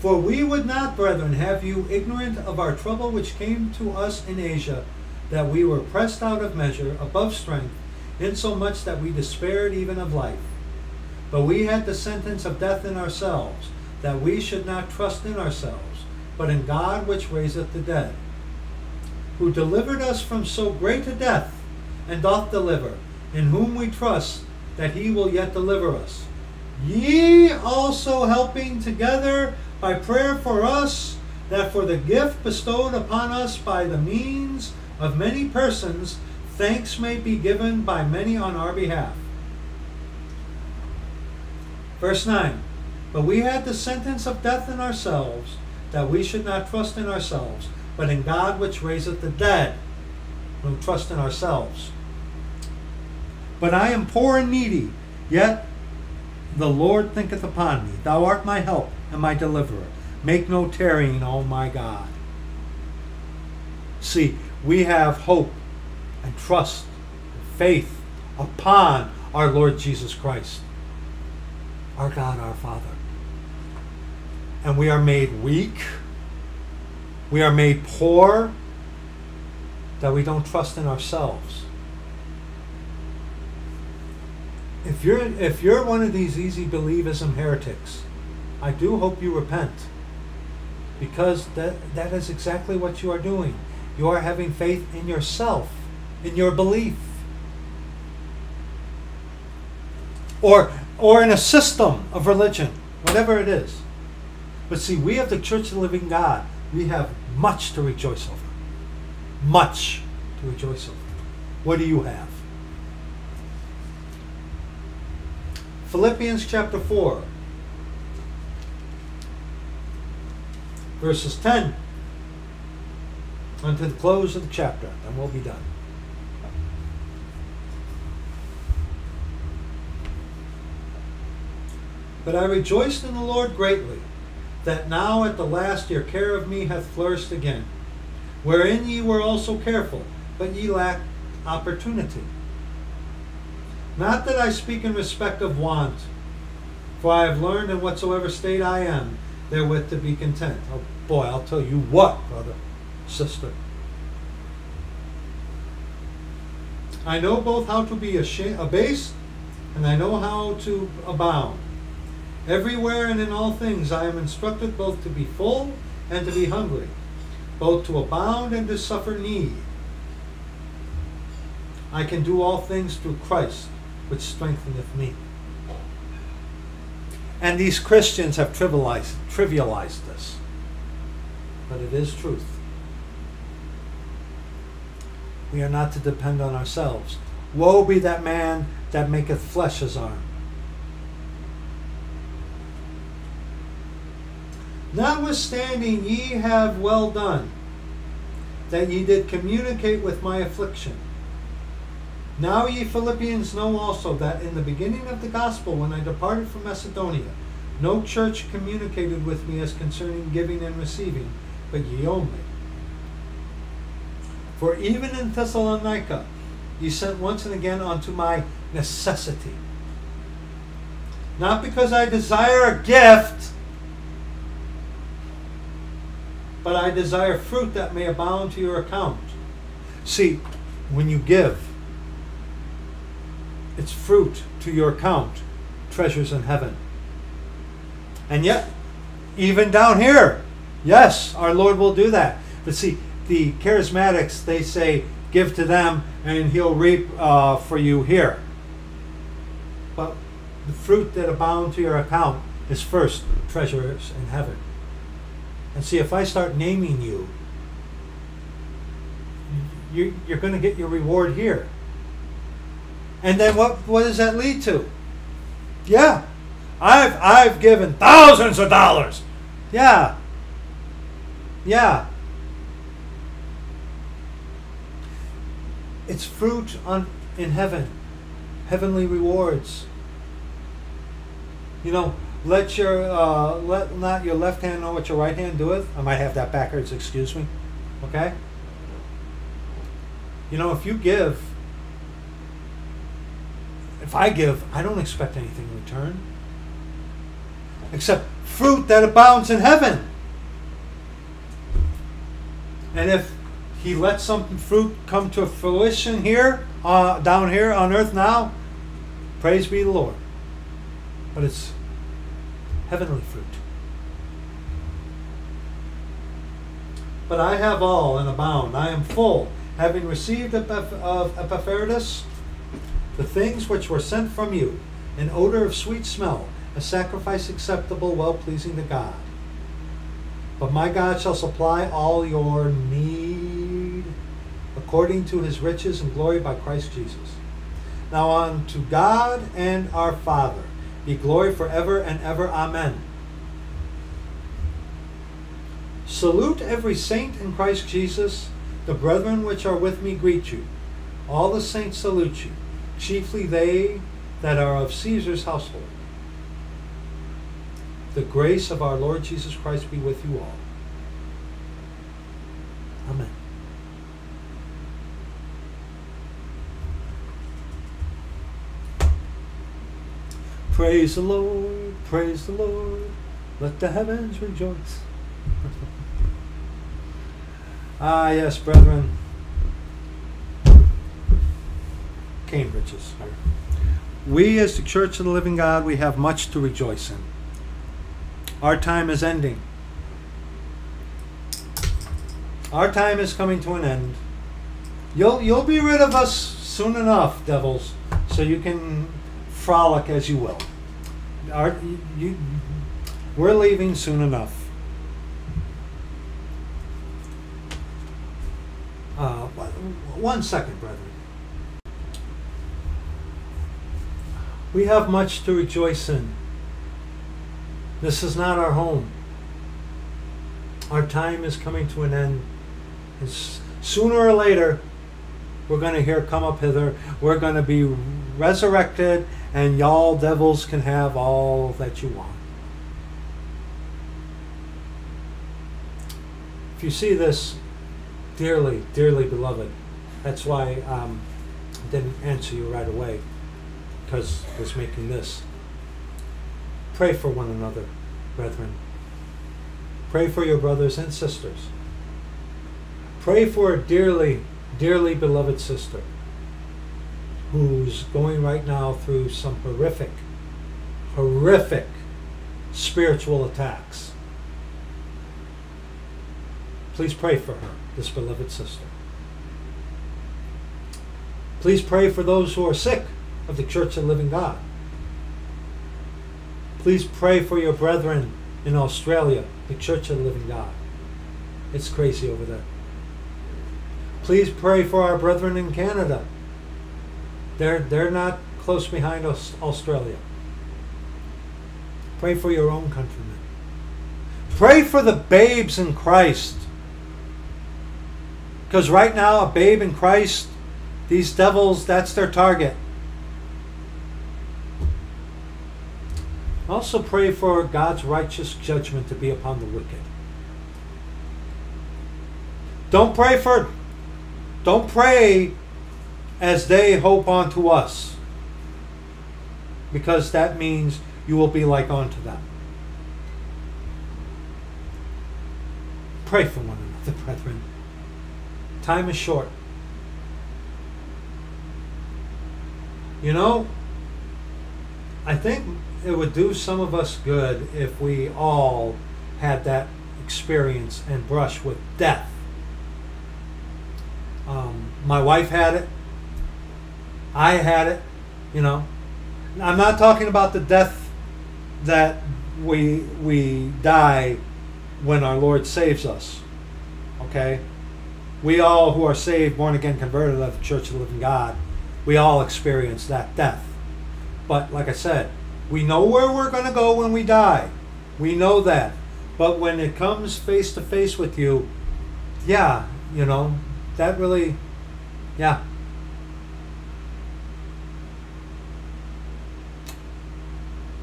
For we would not, brethren, have you ignorant of our trouble which came to us in Asia, that we were pressed out of measure, above strength, insomuch that we despaired even of life. But we had the sentence of death in ourselves, that we should not trust in ourselves, but in God which raiseth the dead, who delivered us from so great a death, and doth deliver, in whom we trust that he will yet deliver us. Ye also helping together by prayer for us, that for the gift bestowed upon us by the means of many persons, thanks may be given by many on our behalf. Verse 9, but we had the sentence of death in ourselves, that we should not trust in ourselves, but in God which raiseth the dead. We don't trust in ourselves. But I am poor and needy, yet the Lord thinketh upon me. Thou art my help and my deliverer. Make no tarrying, O my God. See, we have hope and trust and faith upon our Lord Jesus Christ, our God, our Father. And we are made weak. We are made poor, that we don't trust in ourselves. If you're one of these easy believism heretics, I do hope you repent, because that is exactly what you are doing. You are having faith in yourself, in your belief, or in a system of religion, whatever it is. But see, we have the Church of the Living God. We have much to rejoice over. Much to rejoice over. What do you have? Philippians chapter 4. Verses 10 unto the close of the chapter, and we'll be done. But I rejoiced in the Lord greatly, that now at the last your care of me hath flourished again, wherein ye were also careful, but ye lacked opportunity. Not that I speak in respect of want, for I have learned in whatsoever state I am, therewith to be content. Oh boy, I'll tell you what, brother, sister. I know both how to be abased, and I know how to abound. Everywhere and in all things I am instructed both to be full and to be hungry, both to abound and to suffer need. I can do all things through Christ, which strengtheneth me. And these Christians have trivialized this. But it is truth. We are not to depend on ourselves. Woe be that man that maketh flesh his arm. Notwithstanding ye have well done, that ye did communicate with my affliction. Now ye Philippians know also that in the beginning of the gospel, when I departed from Macedonia, no church communicated with me as concerning giving and receiving, but ye only. For even in Thessalonica ye sent once and again unto my necessity. Not because I desire a gift, but I desire fruit that may abound to your account. See, when you give, it's fruit to your account, treasures in heaven. And yet, even down here, yes, our Lord will do that. But see, the charismatics, they say, give to them and he'll reap for you here. But the fruit that abound to your account is first treasures in heaven. And see, if I start naming you, you're going to get your reward here. And then what does that lead to? Yeah, I've given thousands of dollars. Yeah. Yeah. It's fruit in heaven. Heavenly rewards. You know, let not your left hand know what your right hand doeth. I might have that backwards, excuse me. Okay? You know, if I give, I don't expect anything in return. Except fruit that abounds in heaven. And if he lets some fruit come to fruition here, down here on earth now, praise be the Lord. But it's heavenly fruit. But I have all and abound. I am full, having received of Epaphroditus the things which were sent from you, an odor of sweet smell, a sacrifice acceptable, well-pleasing to God. But my God shall supply all your need according to his riches and glory by Christ Jesus. Now unto God and our Father be glory forever and ever. Amen. Salute every saint in Christ Jesus. The brethren which are with me greet you. All the saints salute you, chiefly they that are of Caesar's household. The grace of our Lord Jesus Christ be with you all. Amen. Praise the Lord, praise the Lord. Let the heavens rejoice. Ah, yes, brethren. Cambridge is here. We as the Church of the Living God, we have much to rejoice in. Our time is ending. Our time is coming to an end. You'll be rid of us soon enough, devils, so you can frolic as you will. We're leaving soon enough. One second, brethren. We have much to rejoice in. This is not our home. Our time is coming to an end. And sooner or later, we're going to hear, come up hither. We're going to be resurrected, and y'all devils can have all that you want. If you see this, dearly, dearly beloved, that's why I didn't answer you right away, because I was making this. Pray for one another, brethren. Pray for your brothers and sisters. Pray for a dearly, dearly beloved sister who's going right now through some horrific, horrific spiritual attacks. Please pray for her, this beloved sister. Please pray for those who are sick of the Church of the Living God. Please pray for your brethren in Australia, the Church of the Living God. It's crazy over there. Please pray for our brethren in Canada. They're not close behind us, Australia. Pray for your own countrymen. Pray for the babes in Christ. Because right now, a babe in Christ, these devils, that's their target. Also pray for God's righteous judgment to be upon the wicked. Don't pray as they hope onto us, because that means you will be like onto them. Pray for one another, brethren. Time is short. You know, I think it would do some of us good if we all had that experience and brush with death. My wife had it. I had it. You know, I'm not talking about the death that we die when our Lord saves us. Okay? We all who are saved, born again, converted of the Church of the Living God, we all experience that death. But like I said, we know where we're going to go when we die. We know that. But when it comes face to face with you, yeah, you know, that really, yeah.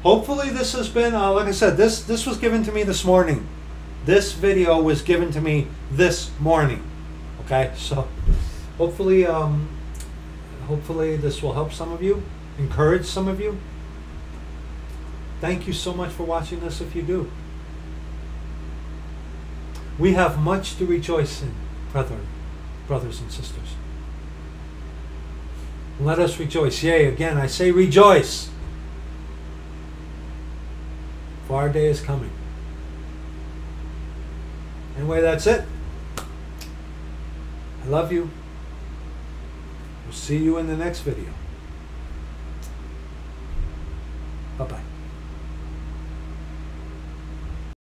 Hopefully this has been, like I said, this was given to me this morning. This video was given to me this morning. Okay, so hopefully, hopefully this will help some of you, encourage some of you. Thank you so much for watching this if you do. We have much to rejoice in, brothers and sisters. Let us rejoice. Yea, again, I say rejoice. For our day is coming. Anyway, that's it. I love you. We'll see you in the next video.